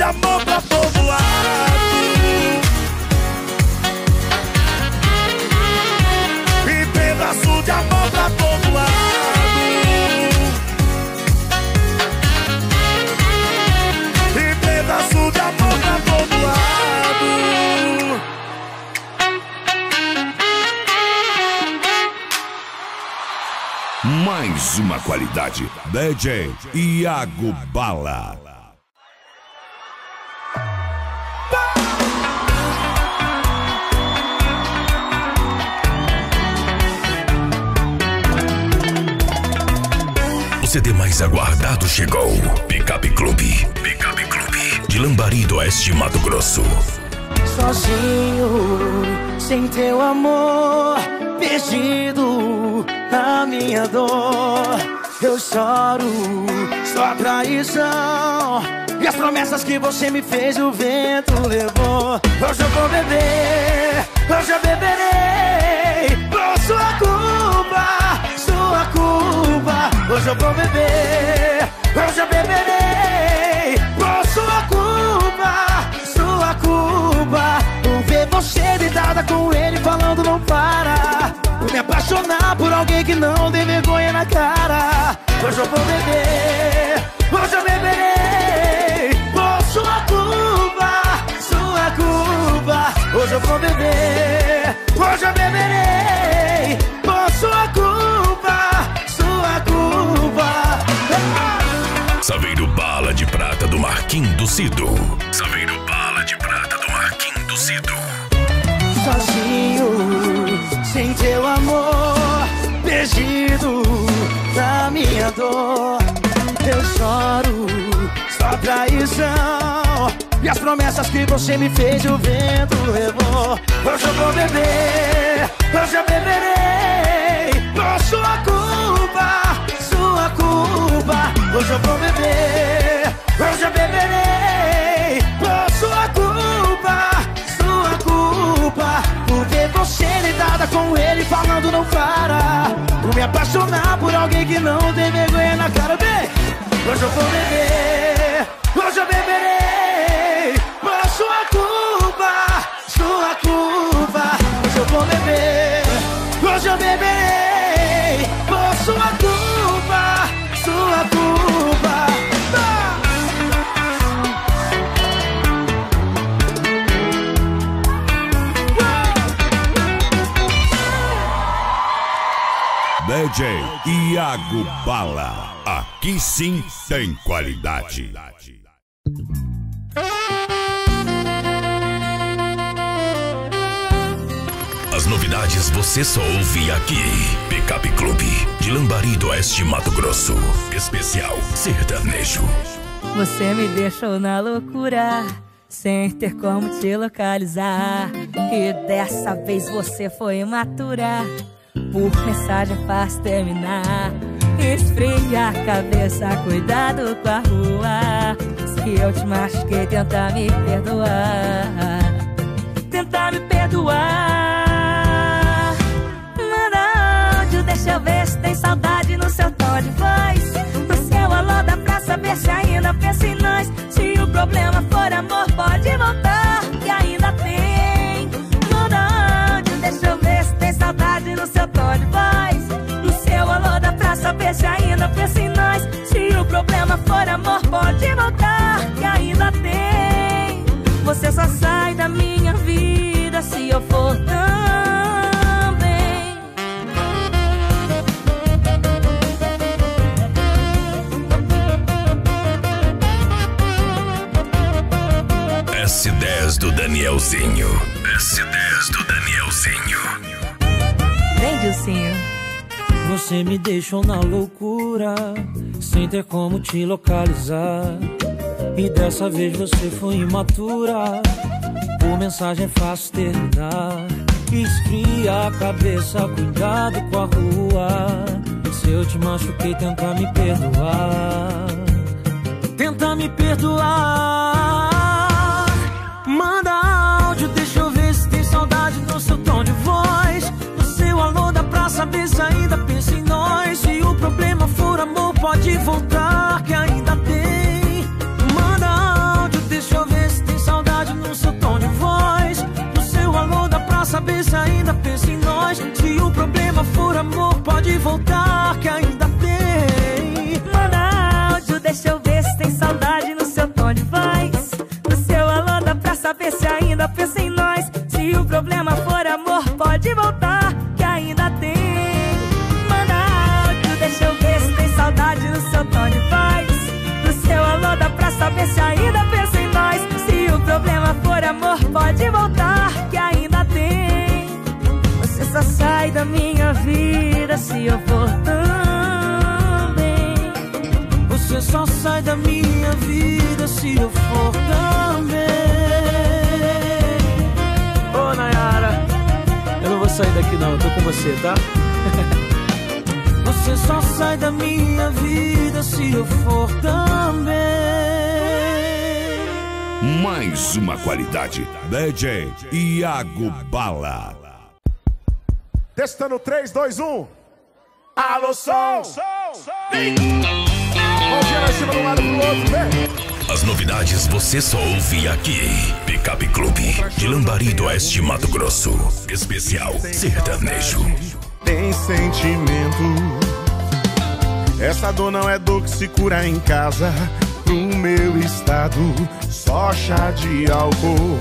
amor pra povoado. E pedaço de amor pra povoado. E pedaço de amor pra povoado. Mais uma qualidade, DJ Iago Bala. O CD mais aguardado chegou. Pick Up Clube. Pick Up Clube de Lambari D'Oeste, Mato Grosso. Sozinho, sem teu amor, perdido na minha dor, eu choro. Só traição e as promessas que você me fez o vento levou. Hoje eu vou beber, hoje eu beberei por sua culpa, sua culpa. Hoje eu vou beber, hoje eu beberei por sua culpa, sua culpa. Vou ver você deitada com ele falando não para, vou me apaixonar por alguém que não tem vergonha na cara. Hoje eu vou beber, hoje eu beberei por sua culpa, sua culpa. Hoje eu vou beber, hoje eu beberei por sua culpa, sua culpa. Saveiro Bala de Prata do Marquim do Cido. Saveiro Bala de Prata do Marquim do Cido. Sozinho, sem teu amor, perdido na minha dor, eu choro. Só traição e as promessas que você me fez o vento levou. Hoje eu vou beber, hoje eu beberei por sua culpa, sua culpa. Hoje eu vou beber, hoje eu beberei por sua culpa, sua culpa. Por ver você deitada com ele falando não para, por me apaixonar por alguém que não tem vergonha na cara. Bem, hoje eu vou beber, hoje eu beberei por sua culpa, sua culpa. Hoje eu vou beber, hoje eu beberei por sua culpa, sua culpa. DJ Iago Bala, aqui sim tem qualidade. As novidades você só ouve aqui. Pick Up Clube de Lambari D'Oeste, Mato Grosso. Especial sertanejo. Você me deixou na loucura, sem ter como te localizar. E dessa vez você foi imatura, por mensagem faz terminar. Esfria a cabeça, cuidado com a rua. Se eu te machuquei, tenta me perdoar. Tenta me perdoar. Deixa eu ver se tem saudade no seu tom de voz, no seu alô dá pra saber se ainda pensa em nós. Se o problema for amor, pode voltar, que ainda tem onde. Deixa eu ver se tem saudade no seu tom de voz, no seu alô dá pra saber se ainda pensa em nós. Se o problema for amor, pode voltar, que ainda tem. Você só sai da minha vida se eu for tão. S10 do Danielzinho. S10 do Danielzinho. Vem, Dilcinho. Você me deixou na loucura, sem ter como te localizar. E dessa vez você foi imatura, por mensagem fácil terminar. Esfria a cabeça, cuidado com a rua. Se eu te machuquei, tenta me perdoar. Tenta me perdoar. Manda áudio, deixa eu ver se tem saudade no seu tom de voz, no seu alô dá pra saber se ainda pensa em nós. Se o problema for amor, pode voltar, que ainda tem. Manda áudio, deixa eu for amor, pode voltar que ainda tem. Ronaldo, deixa eu ver se tem saudade no seu tom de voz, no seu Holanda, pra saber se ainda pensa em nós. Se o problema for amor, pode voltar que ainda tem. Ronaldo, deixa eu ver se tem saudade no seu tom de voz, no seu Holanda, pra saber se ainda pensa em nós. Se o problema for amor, pode voltar que ainda tem. Você só sai da minha vida se eu for também. Você só sai da minha vida se eu for também. Ô, Nayara, eu não vou sair daqui não, eu tô com você, tá? Você só sai da minha vida se eu for também. Mais uma qualidade, DJ Iago Bala. Testando 3, 2, 1. Alô, som! Vem! Mãozinha lá em cima de um lado pro outro, vem! As novidades você só ouve aqui. Pick Up Clube de Lambari D'Oeste, Mato Grosso. Especial sertanejo. Tem sentimento. Essa dor não é dor que se cura em casa. Pro meu estado, só chá de álcool.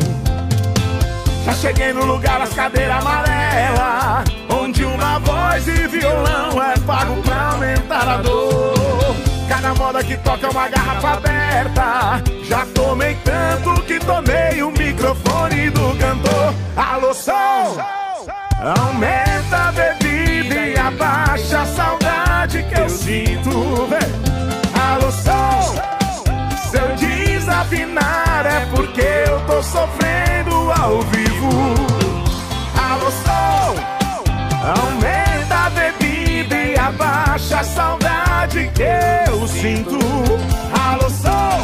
Já cheguei no lugar das cadeiras amarelas, onde uma voz e violão é pago pra aumentar a dor. Cada moda que toca é uma garrafa aberta. Já tomei tanto que tomei o microfone do cantor. Alô, som! Aumenta a bebida e abaixa a saudade que eu sinto. Alô, som! Se eu desafinar é porque eu tô sofrendo ao vivo. Alô, sol, aumenta a bebida e abaixa a saudade que eu sinto. Alô, sol,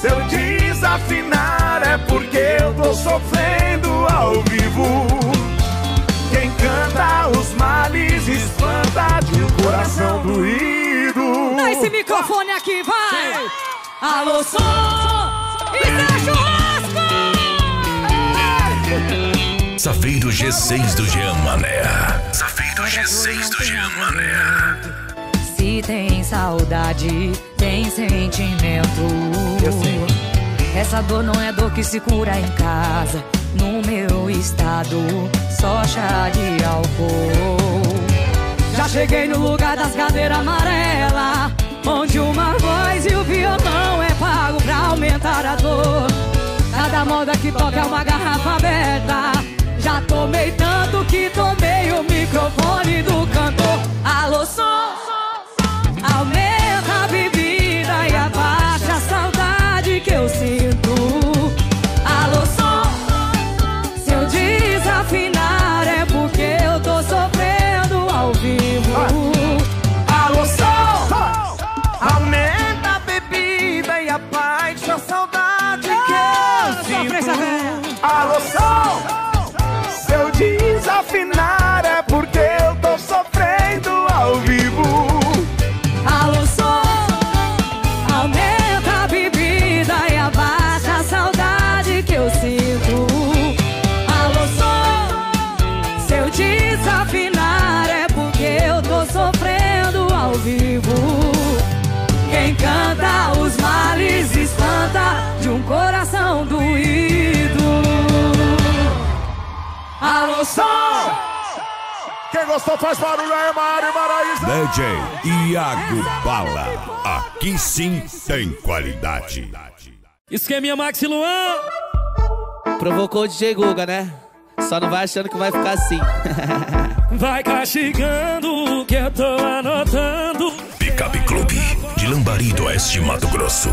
se eu desafinar é porque eu tô sofrendo ao vivo. Quem canta os males espanta de um coração doído. Dá esse microfone aqui, vai! Alô, sol, isso é churrasco! Safeiro G6 do Jean Mané. Safeiro G6 do Jean Mané. Se tem saudade, tem sentimento. Essa dor não é dor que se cura em casa. No meu estado, só chá de álcool. Já cheguei no lugar das cadeiras amarelas, onde uma voz e o violão é pago pra aumentar a dor. Cada moda que toca é uma garrafa aberta. Já tomei tanto que tomei o microfone do cantor. Alô, som, aumenta a bebida e abaixa a saudade que eu sinto. Alô, som, se eu desafinar é porque eu tô sofrendo ao vivo. Alô, som, aumenta a bebida e abaixa a saudade que eu sinto. Alô, som, desafinar é porque eu tô sofrendo ao vivo. Alô, som, aumenta a bebida e abaixa a saudade que eu sinto. Alô, som, se eu desafinar é porque eu tô sofrendo ao vivo. Quem canta os males espanta de um coração doído. Alô, som! Quem gostou faz barulho aí, Mari Maraíza! DJ Iago Bala, aqui sim tem qualidade. Esqueminha Maxi Luan! Provocou o DJ Guga, né? Só não vai achando que vai ficar assim. Vai castigando o que eu tô anotando. Pick Up Clube de Lambari D'Oeste, Mato Grosso.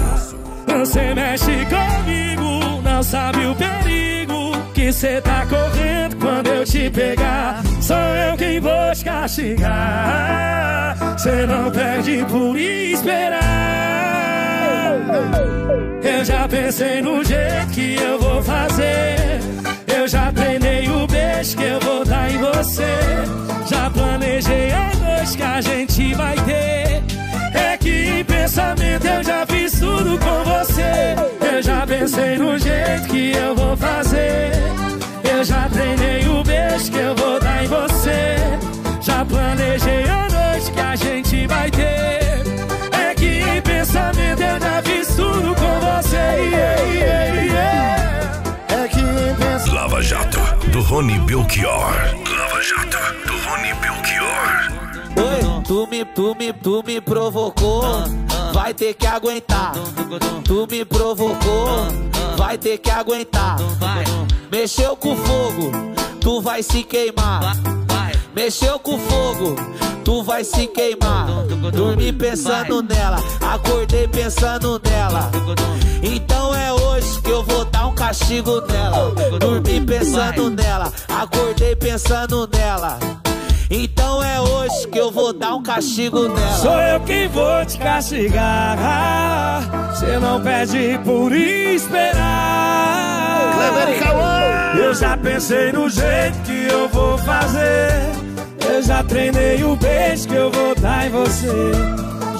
Você mexe comigo, não sabe o perigo que cê tá correndo quando eu te pegar. Sou eu quem vou te castigar. Cê não perde por esperar. Eu já pensei no jeito que eu vou fazer. Eu já treinei o beijo que eu vou dar em você. Já planejei a noite que a gente vai ter. É que em pensamento eu já fiz tudo com você. Eu já pensei no jeito que eu vou fazer. Eu já treinei o beijo que eu vou dar em você. Lava Jato, do Rony Belchior. Lava Jato, do Rony Belchior. Oi, tu me provocou, vai ter que aguentar. Tu me provocou, vai ter que aguentar. Mexeu com fogo, tu vai se queimar. Mexeu com fogo, tu vai se queimar. Dormi pensando nela, acordei pensando nela. Então é hoje que eu vou dar um castigo nela. Dormi pensando nela, acordei pensando nela. Então é hoje que eu vou dar um castigo nela. Sou eu quem vou te castigar, cê não perde por esperar. Eu já pensei no jeito que eu vou fazer, eu já treinei o beijo que eu vou dar em você,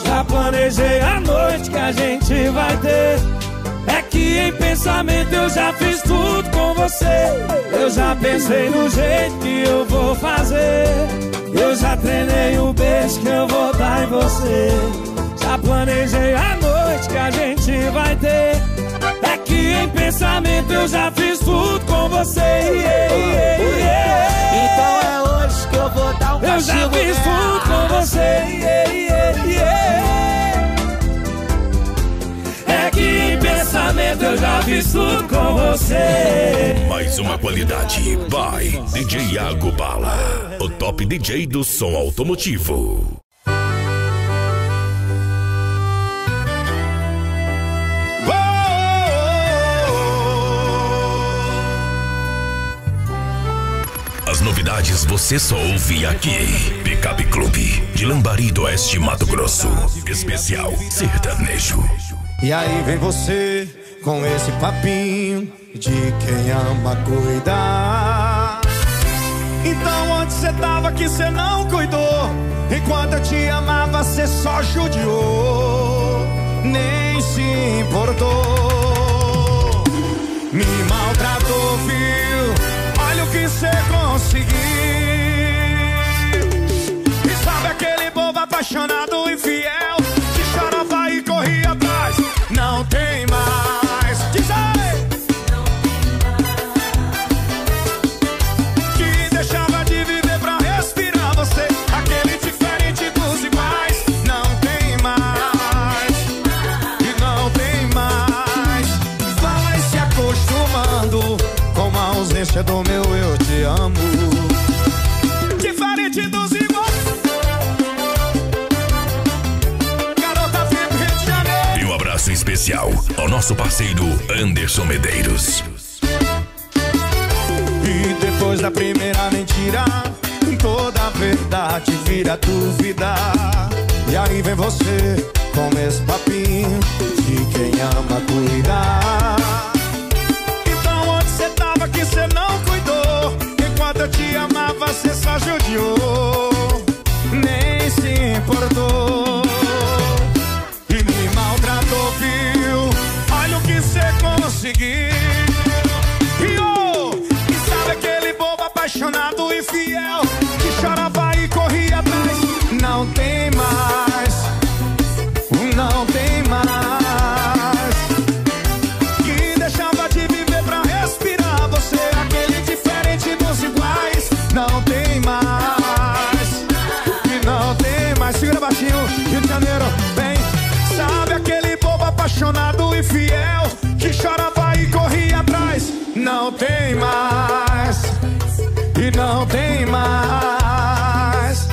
já planejei a noite que a gente vai ter. É que em pensamento eu já fiz tudo com você, eu já pensei no jeito que eu vou fazer, eu já treinei o beijo que eu vou dar em você, já planejei a noite que a gente vai ter. É que em pensamento eu já fiz tudo com você, então é hoje que eu vou dar um castigo. Eu já fiz tudo com você, é que em pensamento eu já fiz tudo com você. Mais uma qualidade by DJ Iago Bala, o top DJ do som automotivo. As novidades você só ouve aqui. Pick Up Clube de Lambari D'Oeste, Mato Grosso. Especial sertanejo. E aí vem você com esse papinho de quem ama cuidar. Então onde você tava que você não cuidou? Enquanto eu te amava você só judiou, nem se importou. Me maltratou, viu? Olha o que cê conseguiu. E sabe aquele bobo apaixonado e fiel que chorava e corria atrás? Não tem mais. Diz aí. Não tem mais. Que deixava de viver pra respirar você. Aquele diferente dos iguais. Não tem mais. E não tem mais. Vai se acostumando com a ausência do meu eu te amo. Diferente dos irmãos. Garota VIP Rio de Janeiro. E um abraço especial ao nosso parceiro Anderson Medeiros. E depois da primeira mentira, toda a verdade vira dúvida. E aí vem você com esse papinho de quem ama cuidar. Que cê não cuidou, enquanto eu te amava cê só judiou, nem se importou. E me maltratou, viu? Olha o que cê conseguiu. E sabe aquele bobo apaixonado e fiel que chorava e corria atrás? Não tem mais. Não tem mais. Rio de Janeiro, vem. Sabe aquele bobo apaixonado e fiel que chorava e corria atrás? Não tem mais. E não tem mais.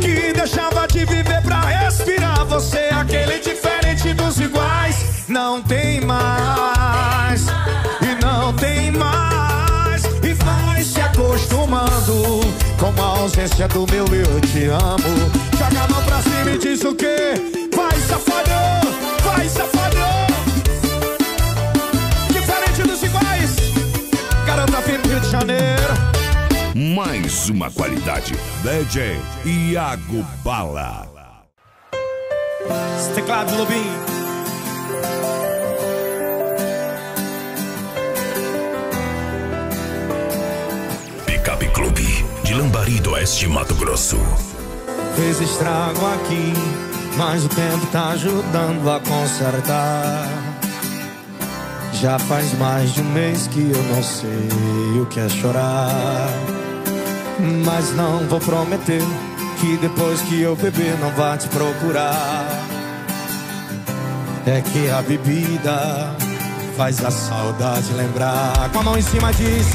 Que deixava de viver pra respirar você. Aquele diferente dos iguais. Não tem mais. E não tem mais. E vai se acostumando com a ausência do meu eu te amo. Joga a mão pra cima e diz o quê? Vai safadão, vai safadão. Diferente dos iguais. Garota firme Rio de Janeiro. Mais uma qualidade. DJ Iago Bala. Esse teclado, Lobinho. Pick Up Clube de Lambari D'Oeste, Mato Grosso. Fez estrago aqui, mas o tempo tá ajudando a consertar. Já faz mais de um mês que eu não sei o que é chorar. Mas não vou prometer que depois que eu beber não vá te procurar. É que a bebida faz a saudade lembrar. Com a mão em cima diz: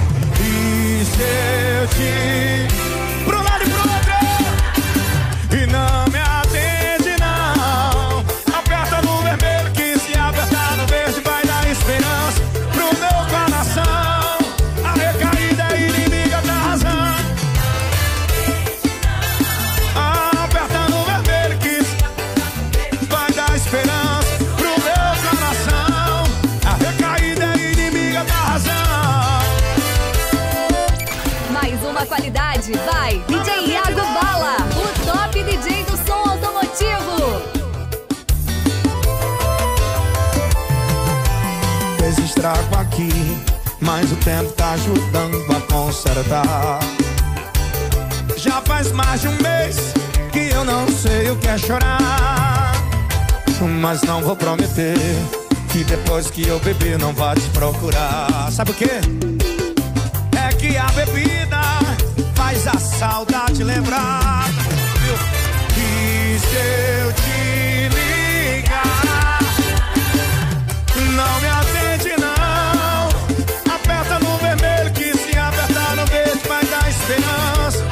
e se eu te... Pro lado e pro outro. E não me atende não. Aperta no vermelho que se apertar no verde vai dar esperança pro meu coração. A recaída é inimiga da razão. Aperta no vermelho que vai dar esperança pro meu coração. A recaída é inimiga da razão. Mais uma qualidade, vai! DJ Iago Bala, o top DJ do som automotivo. Estrago aqui, mas o tempo tá ajudando a consertar. Já faz mais de um mês que eu não sei o que é chorar. Mas não vou prometer que depois que eu beber não vá te procurar. Sabe o que? É que a bebida faz a saudade lembrar. E se eu te ligar, não me atende não. Aperta no vermelho que se apertar no verde vai dar esperança.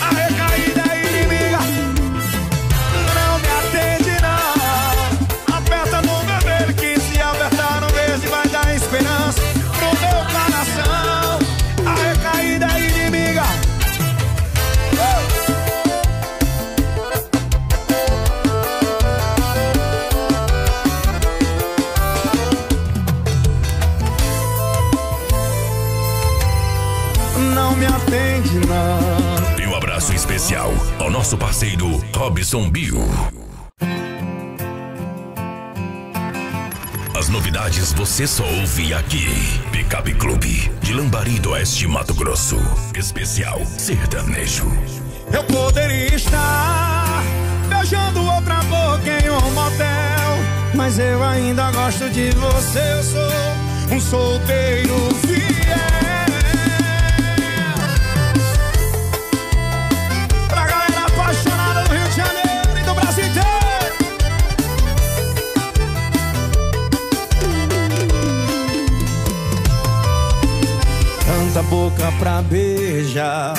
A recaída é inimiga. Não me atende não. Aperta no vermelho que se apertar no verde vai dar esperança pro meu coração. A recaída é inimiga. E um abraço especial ao nosso parceiro Robson Bill. As novidades você só ouve aqui. Pick Up Clube de Lambari D'Oeste, Mato Grosso. Especial sertanejo. Eu poderia estar beijando outra boca em um motel, mas eu ainda gosto de você. Eu sou um solteiro fiel. Tanta boca pra beijar,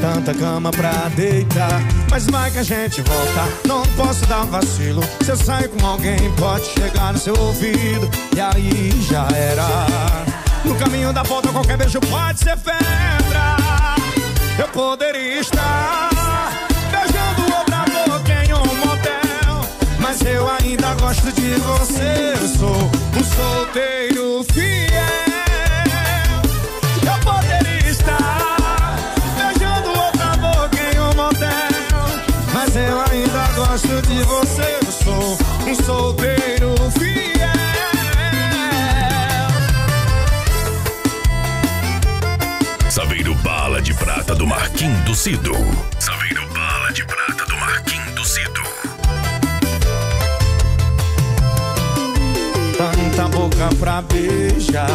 tanta cama pra deitar, mas vai que a gente volta, não posso dar vacilo. Se eu sair com alguém pode chegar no seu ouvido e aí já era. No caminho da volta qualquer beijo pode ser pedra. Eu poderia estar beijando outra boca em um motel, mas eu ainda gosto de você. Eu sou um solteiro fiel. Eu ainda gosto de você, eu sou um solteiro fiel. Saveiro bala de prata do Marquim do Cido. Saveiro bala de prata do Marquim do Cido. Tanta boca pra beijar,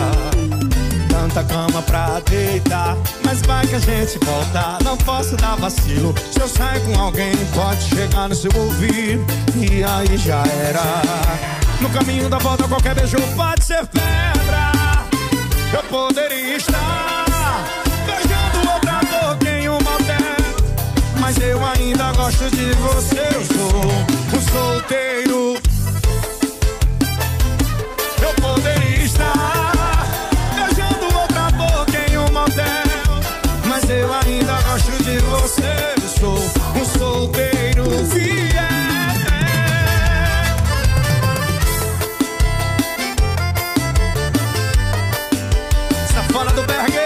tanta cama pra deitar, mas vai que a gente volta, não posso dar vacilo. Se eu sair com alguém pode chegar no seu ouvido e aí já era. No caminho da volta qualquer beijo pode ser pedra. Eu poderia estar beijando outra boca em um motel, mas eu ainda gosto de você. Eu sou um solteiro. Eu poderia estar, mas eu ainda gosto de você. Eu sou um solteiro fiel. Safada do Berguê.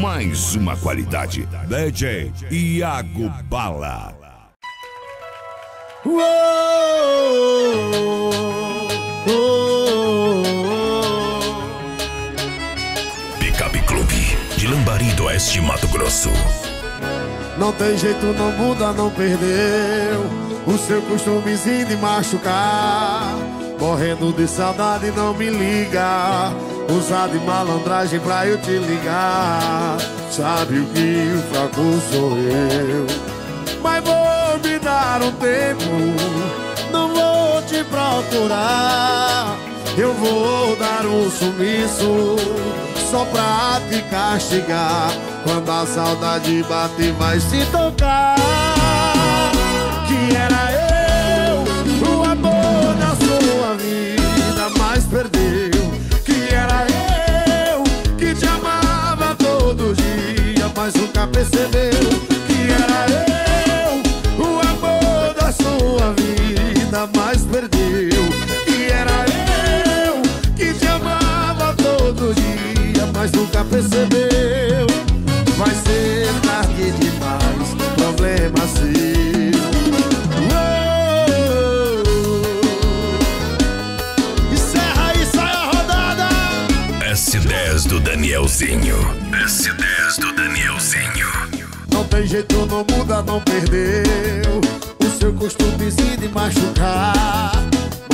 Mais uma qualidade. DJ Iago Bala. Pick Up Clube de Lambari D'Oeste, Mato Grosso. Não tem jeito, não muda, não perdeu o seu costumezinho de machucar. Morrendo de saudade, não me liga, usar de malandragem pra eu te ligar. Sabe o que o fraco sou eu, mas vou me dar um tempo, não vou te procurar. Eu vou dar um sumiço só pra te castigar. Quando a saudade bater, vai se tocar que era eu. Vida, mas perdeu. Que era eu que te amava todo dia, mas nunca percebeu. Que era eu o amor da sua vida, mas perdeu. Que era eu que te amava todo dia, mas nunca percebeu. Vai ser tarde demais, problema seu. S10 do Danielzinho, S10 do Danielzinho. Não tem jeito, não muda, não perdeu o seu costumezinho de machucar.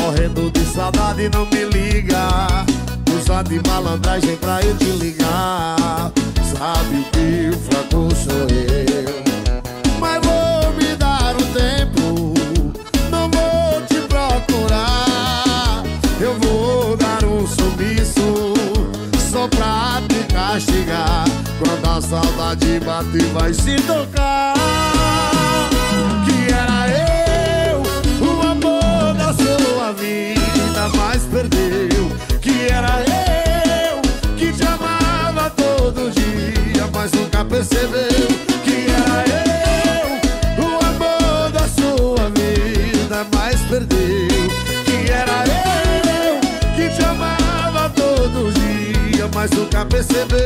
Morrendo de saudade, não me liga, usar de malandragem pra eu te ligar. Sabe que o fraco sou eu, mas vou me dar um tempo, não vou te procurar. Eu vou dar um sumiço só pra te castigar. Quando a saudade bater, vai se tocar que era eu, o amor da sua vida, mas perdeu. Que era eu que te amava todo dia, mas nunca percebeu. Que era eu, o amor da sua vida, mas perdeu. Que era eu que te amava todo dia, mas nunca percebeu.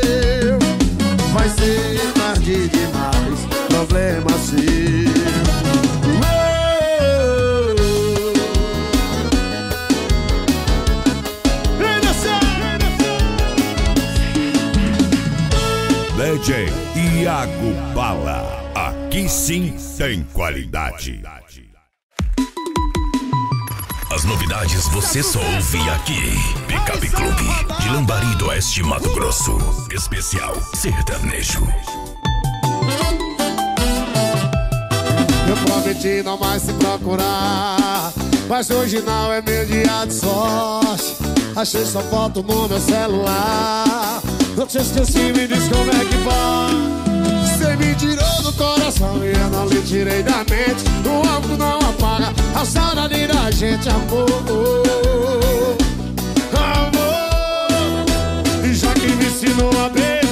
Vai ser tarde demais, problema seu. DJ Iago Bala, aqui sim tem qualidade. As novidades você só ouve aqui. Pick Up Clube de Lambari D'Oeste, Mato Grosso. Especial sertanejo. Eu prometi não mais se procurar, mas hoje não é meu dia de sorte. Achei sua foto no meu celular, não te esqueci, me diz como é que vai. Você me tirou do coração e eu não lhe tirei da mente. O álcool não apaga a saudade da gente, amor. Amor, e já que me ensinou a beber,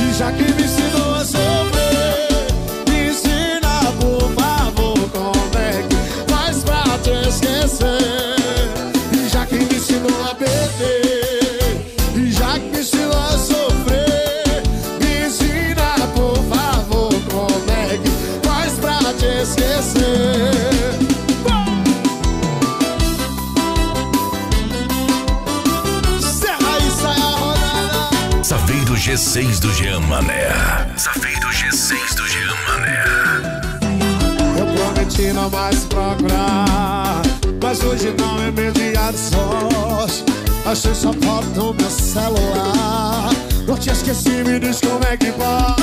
e já que me ensinou a sofrer, me ensina por favor como é que faz pra te esquecer. E já que me ensinou a beber, e já que me ensinou a sofrer, me ensina por favor como é que faz pra te esquecer. G6 do Jean Mané, Safeiro G6 do Jean Mané. Eu prometi não mais procurar, mas hoje não é meu dia de sorte. Achei sua foto no meu celular, não te esqueci, me diz como é que vai.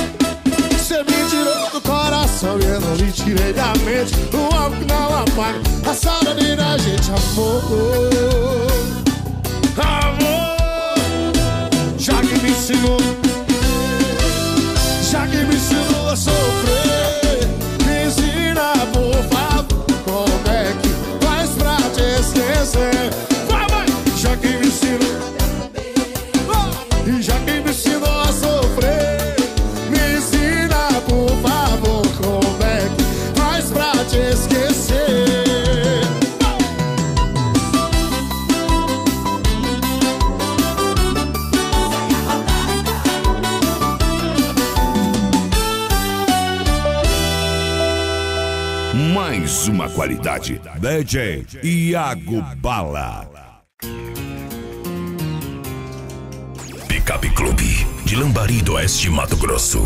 Você me tirou do coração e eu não lhe tirei da mente. O álcool não apaga a saudade da gente, amor. Amor, já que me ensinou, já que me ensinou a sofrer, me ensina por favor como é que faz pra te esquecer. Vai, vai! Já que me ensinou, e já que me ensinou a sofrer, me ensina por favor como é que faz pra te esquecer. Uma qualidade, DJ Iago Bala. Pick Up Clube de Lambari D'Oeste, Mato Grosso.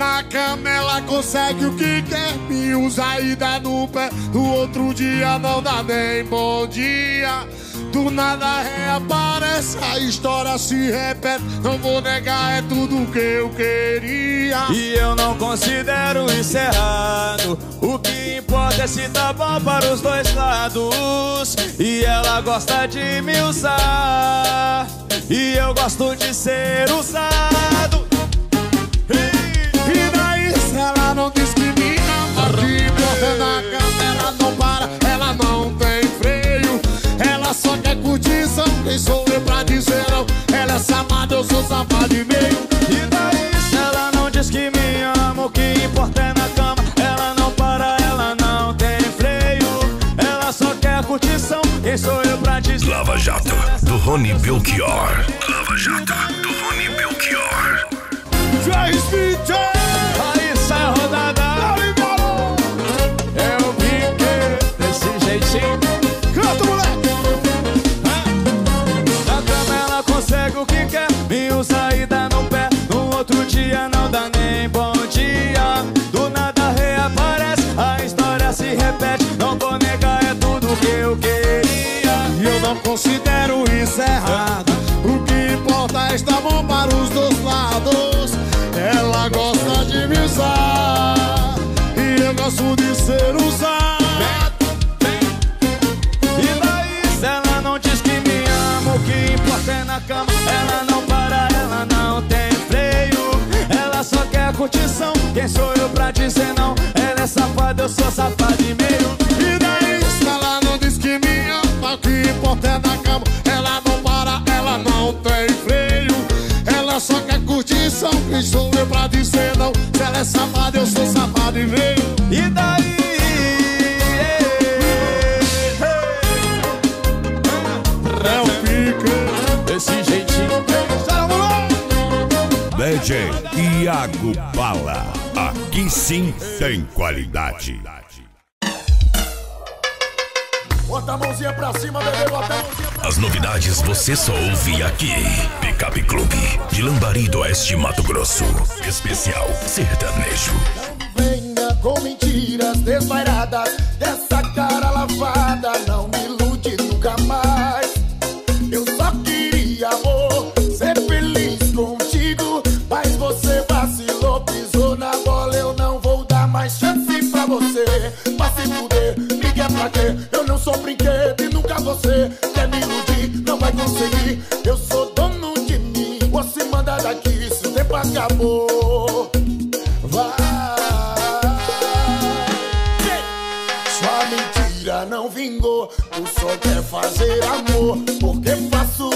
Na cama ela consegue o que quer, me usa e dá no pé. Do outro dia não dá nem bom dia. Do nada reaparece, a história se repete. Não vou negar, é tudo o que eu queria. E eu não considero isso errado. O que importa é se tá bom para os dois lados. E ela gosta de me usar, e eu gosto de ser usado. E daí se ela não discrimina, mas de boca na cama ela não para, ela não tem freio. Ela só quer curtição, quem sou eu pra dizer não? Ela é safada, eu sou safado e meio. E daí se ela não diz que me ama, o que importa é na cama. Ela não para, ela não tem freio. Ela só quer curtição, quem sou eu pra dizer não? Lava Jato, do Rony Belchior. Lava Jato, do Rony Belchior. Aí sai a rodada. Eu fiquei desse jeitinho. Canta, moleque. Na cama ela consegue o que quer, me usa e dá no pé. No outro dia não dá nem bom dia. Do nada reaparece, a história se repete. Não vou negar, é tudo que eu queria. E eu não considero isso errado. O que importa é estar bom para os dois lados. Ela gosta de me usar, e eu gosto de ser usado. E daí se ela não diz que me ama, o que importa é na cama. Ela não para, ela não tem freio. Ela só quer curtição, quem sou eu pra dizer não? Ela é safada, eu sou safado e meio. E daí se ela não diz que me ama, o que importa é na cama. Ela não para, ela não tem freio. Ela só quer curtição, quem sou eu pra dizer não? Se ela é safada, eu sou safado e veio. E daí? Não fica desse jeitinho. DJ Iago Bala, aqui sim tem qualidade. Bota a mãozinha pra cima, bebê, bota a mãozinha pra cima. As novidades você só ouve aqui. Pick Up Clube de Lambari D'Oeste, Mato Grosso. Especial sertanejo. Não venha com mentiras desvairadas, dessa cara lavada, não me ilude nunca mais. Eu só queria, amor, ser feliz contigo, mas você vacilou, pisou na bola. Eu não vou dar mais chance pra você. Pra se fuder, me quer pra quê? Eu não sou brinquedo e nunca você quer me iludir, não vai conseguir. Eu sou dono de mim, vou se mandar daqui, esse tempo acabou. Vai. Sua mentira não vingou, tu só quer fazer amor, porque faço gostoso.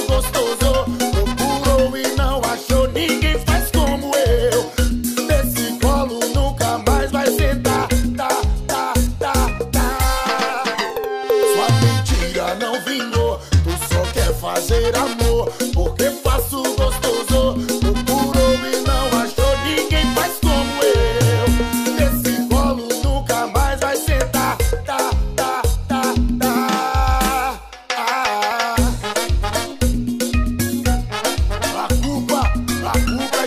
Procurou e não achou, ninguém faz como eu. Nesse colo nunca mais vai sentar. Fazer amor, porque faço gostoso. Procurou e não achou, ninguém faz como eu. Nesse colo nunca mais vai sentar. A culpa é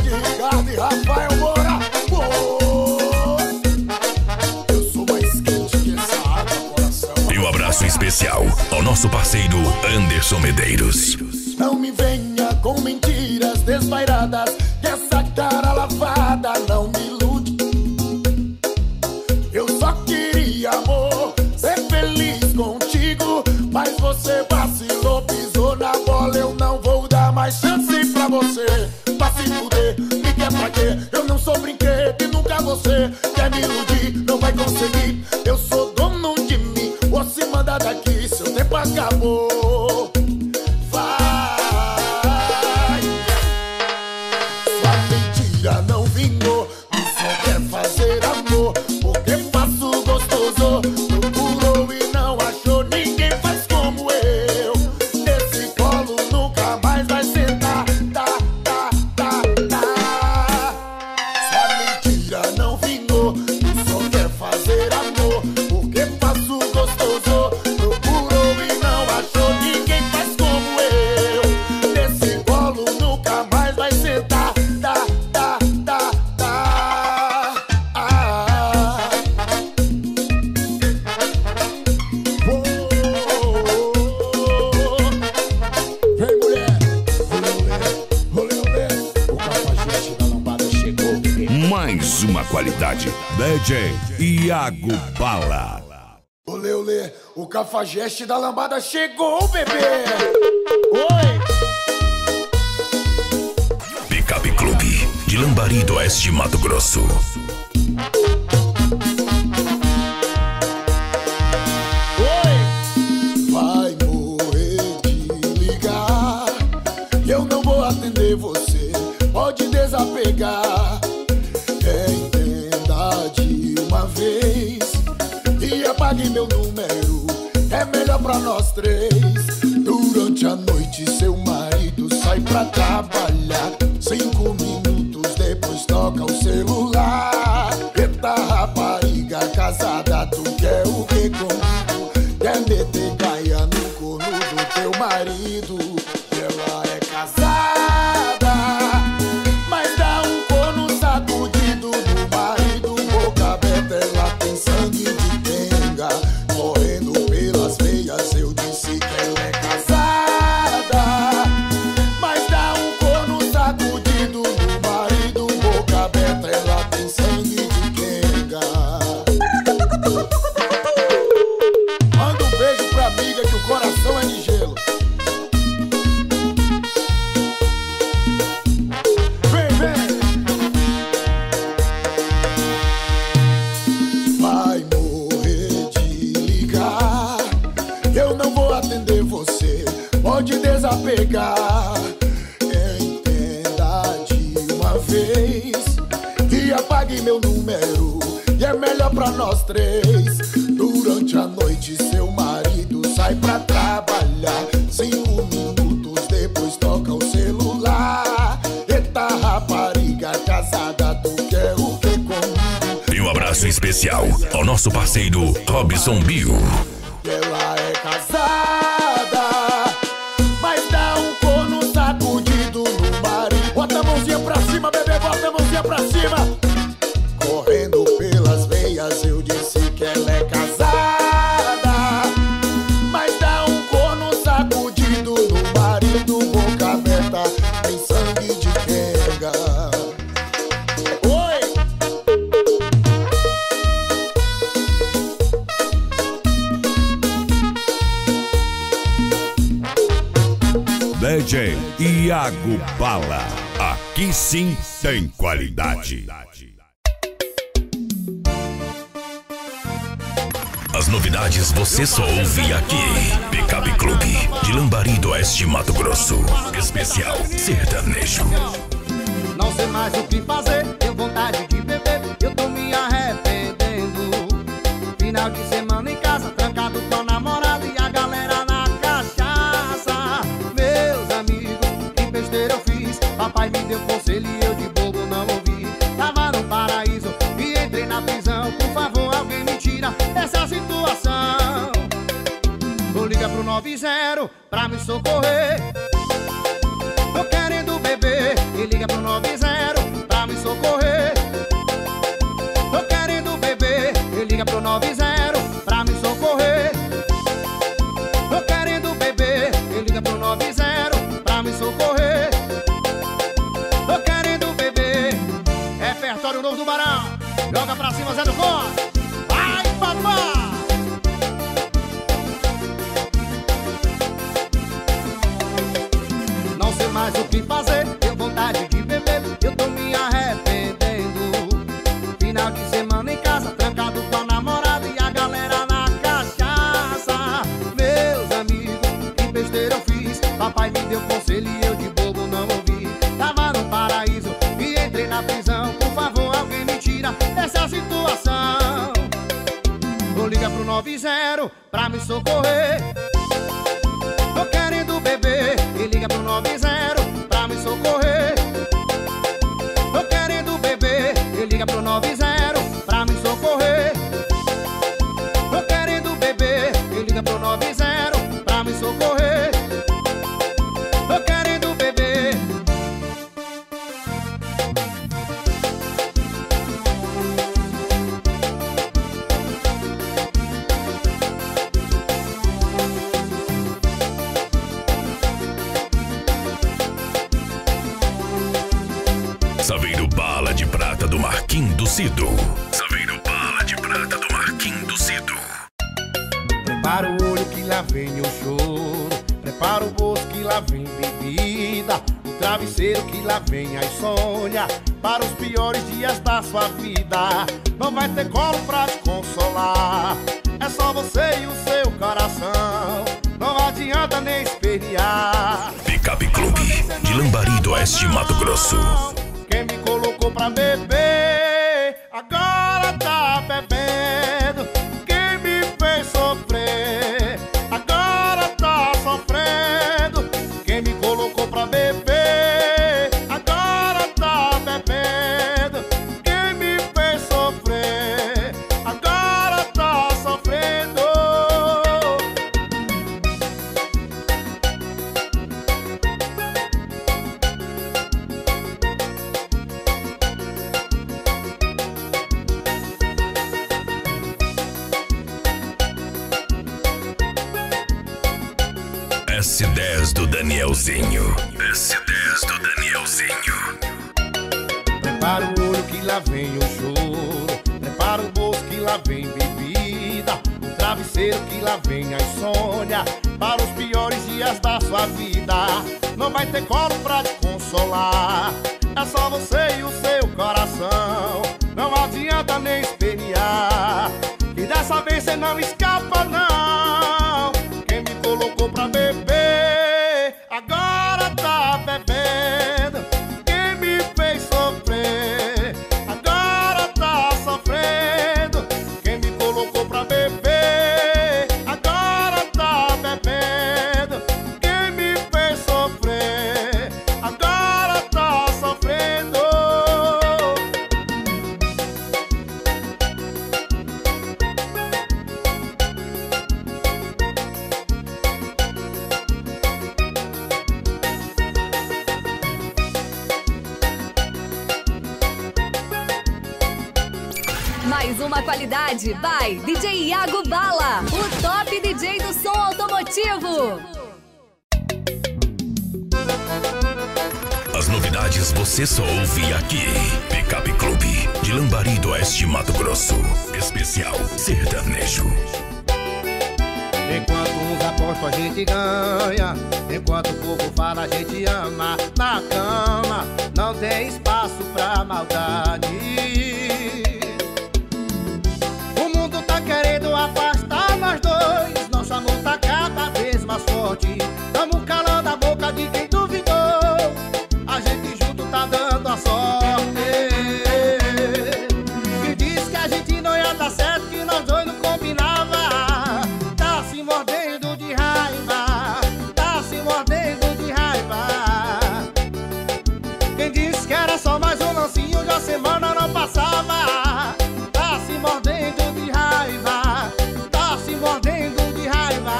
de Ricardo e Rafael Moura. Oh, eu sou mais quente que essa água, coração. E um abraço especial ao nosso parceiro Anderson Medeiros. Não me venha com mentiras desvairadas, que essa cara lavada não me ilude. Eu só queria, amor, ser feliz contigo, mas você vacilou, pisou na bola. Eu não vou dar mais chance pra você. Pra se fuder, me quer pra quê? Eu não sou brinquedo e nunca você quer me iludir, não vai conseguir. Eu sou dono de mim, vou se mandar daqui, seu tempo acabou. máxima qualidade. DJ Iago Bala. Olê, olê, o cafajeste da lambada chegou, bebê! Oi! Pick Up Clube de Lambari D'Oeste, Mato Grosso. Oi! Vai morrer de ligar, eu não vou atender você, pode desapegar. Entenda de uma vez e apague meu número, é melhor pra nós três. Durante a noite seu marido sai pra trabalhar, 5 minutos depois toca o celular. Eita rapariga casada, tu quer o que comigo? Quer meter caia no corno do teu marido? Ela é casada, mas dá um corno sacudido do marido. Boca aberta, ela tem sangue de correndo pelas veias, eu disse que ela é casada, mas dá um corno sacudido do marido. Boca aberta, ela tem sangue de quenga. Manda um beijo pra amiga que o coração é de gelo. Vem, vem. Vai pode desapegar, entenda de uma vez e apague meu número, e é melhor pra nós três. Durante a noite seu marido sai pra trabalhar, 5 minutos depois toca o celular. Eita rapariga casada, tu quer o que comigo? E um abraço especial ao nosso parceiro Robson Bill. Ela é casada, pra cima, correndo pelas veias, eu disse que ela é casada, mas dá um corno sacudido no marido. Boca aberta, tem sangue de pega. Oi! DJ Iago Bala. Aqui sim tem qualidade. As novidades você só ouve aqui. Pick Up Clube de Lambari D'Oeste, Mato Grosso. Especial sertanejo. Não sei mais o que fazer, tenho vontade de beber, eu tô me arrependendo. Final de semana em casa, trancado com a namorada e a galera na cachaça. Meus amigos, que besteira eu fiz. Papai me deu conselho e eu de bobo não ouvi. Tava no paraíso e entrei na prisão. Por favor, alguém me tira dessa situação. Vou ligar pro 90 pra me socorrer. Tô querendo beber. E liga pro 90 pra me socorrer. Tô querendo beber. E liga pro 90 pra me socorrer. Tô querendo beber. E liga pro 90 pra me socorrer. Repertório novo do Barão, joga pra cima Zé do Costa, vai papá! Não sei mais o que fazer, tenho vontade de beber, eu tô me arrependendo. Final de semana em casa, trancado com a namorada e a galera na cachaça. Meus amigos, que besteira eu fiz, papai me deu conselho e eu de bobo não ouvi. Tava no paraíso e entrei na prisão. Dessa situação, vou ligar pro 90 pra me socorrer. Tô querendo beber. E liga pro 90 pra me socorrer. Tô querendo beber. E liga pro 90 pra me socorrer. Tô querendo beber. E liga pro 90 pra me socorrer. Tô querendo beber. Prepara o olho que lá vem meu choro, prepara o bolso que lá vem bebida, o travesseiro que lá vem a insônia, para os piores dias da sua vida. Não vai ter colo pra te consolar, é só você e o seu coração, não adianta nem espernear. Pick Up Clube de Lambari D'Oeste, Mato Grosso. Quem me colocou pra beber, agora tá bebendo. Quem me fez sofrer, agora tá sofrendo. Quem me colocou pra beber, agora tá bebendo. Quem me fez sofrer, agora tá sofrendo. S10 do Danielzinho, S10 do Danielzinho. Prepara o olho que lá vem o choro, prepara o bolso que lá vem bebida, o travesseiro que lá vem a insônia, para os piores dias da sua vida. Não vai ter colo pra te consolar, é só você e o seu coração, não adianta nem espernear, e dessa vez você não escapa não. Quem me colocou pra beber, agora tá bebendo. Quem me fez sofrer, agora tá sofrendo. Quem me colocou pra beber, agora tá bebendo. Quem me fez sofrer, agora tá sofrendo. Mais uma qualidade, vai DJ Iago Bala, o top DJ do som automotivo. As novidades você só ouve aqui. Pick Up Clube de Lambari D'Oeste, Mato Grosso. Especial sertanejo. Enquanto uns apostam a gente ganha, enquanto o povo fala a gente ama. Na cama não tem espaço pra maldade. Querendo afastar nós dois, nosso amor tá cada vez mais forte. Tamo calando a boca de quem duvidou, a gente junto tá dando a sorte. Que disse que a gente não ia dar certo, que nós dois não combinava. Tá se mordendo de raiva, tá se mordendo de raiva. Quem disse que era só mais um lancinho, já semana não passava. Tá se mordendo de raiva, tá se mordendo de raiva.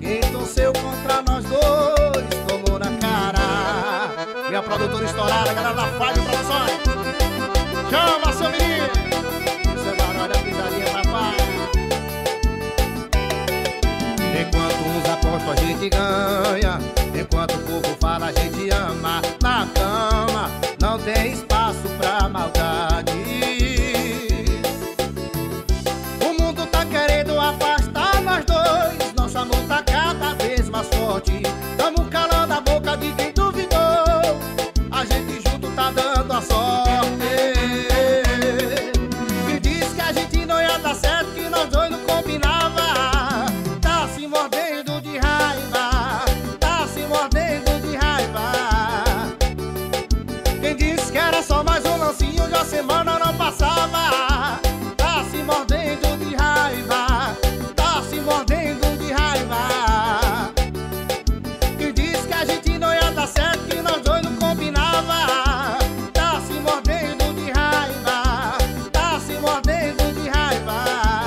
Quem torceu contra nós dois tomou na cara. Minha produtora estourada, galera da Fábio Produções. Chama, seu menino. Isso é barulho, a pisadinha, papai. Enquanto uns apostam a gente ganha, enquanto o povo fala a gente ama. Na cama não tem espaço pra maldade. Querendo afastar nós dois, nosso amor tá cada vez mais forte. Tamo calando a boca de quem duvidou, a gente junto tá dando a sorte. Que disse que a gente não ia dar certo, que nós dois não combinava. Tá se mordendo de raiva, tá se mordendo de raiva. Quem disse que era só mais um lancinho, já semana não passava. Tá se mordendo de raiva, tá se mordendo de raiva. Que diz que a gente não ia dar certo, que nós dois não combinava. Tá se mordendo de raiva, tá se mordendo de raiva.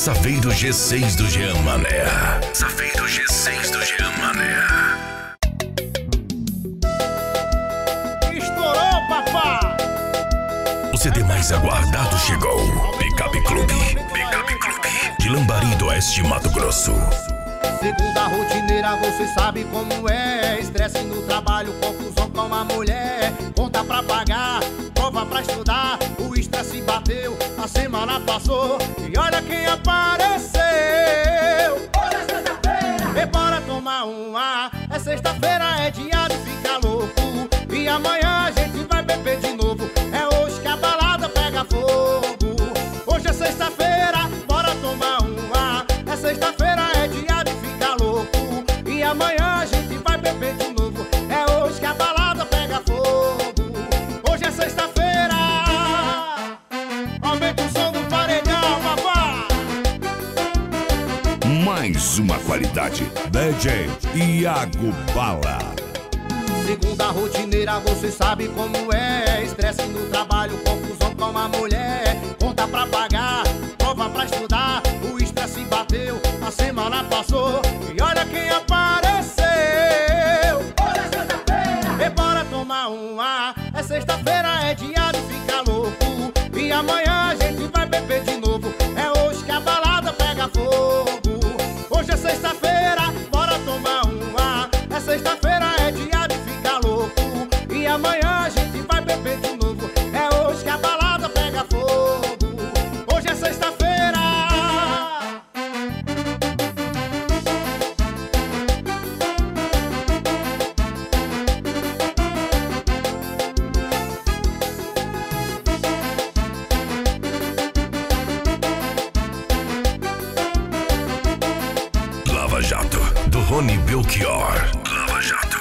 Safeiro G6 do Jean Mané. Safeiro G6 do Jean Mané. Estourou, papá! O CD mais aguardado chegou. Pick Up Clube. Pick Up Clube de Lambari D'Oeste, Mato Grosso. Segunda rotineira, você sabe como é. Estresse no trabalho, confusão com a mulher. Conta pra pagar, prova pra estudar. O estresse bateu, a semana passou. E olha quem apareceu. Hoje é sexta-feira, e bora tomar um ar. É sexta-feira, é dia de ficar louco. E amanhã a gente vai beber de novo. É hoje que a balada pega fogo. Hoje é sexta-feira, bora tomar um ar. É sexta-feira, é dia de ficar louco. E amanhã a gente vai beber de novo. É hoje que a balada pega fogo. Hoje é sexta-feira. Aumenta o som do paredão, papá. Mais uma qualidade. DJ Iago Bala. Segunda rotineira, você sabe como é. Estresse no trabalho, confusão com a mulher. Conta pra pagar, prova pra estudar. O estresse bateu, a semana passou. E olha quem apareceu. Hoje é sexta-feira, e bora tomar um ar. É sexta-feira, é dia de ficar louco. E amanhã a gente vai beber de novo. É hoje que a balada pega fogo. Hoje é sexta-feira, bora tomar um ar. É sexta-feira, é dia de ficar louco. E amanhã a gente vai beber de novo. É hoje que a balada pega fogo. Hoje é sexta-feira. Lava Jato, do Rony Belchior. Lava Jato.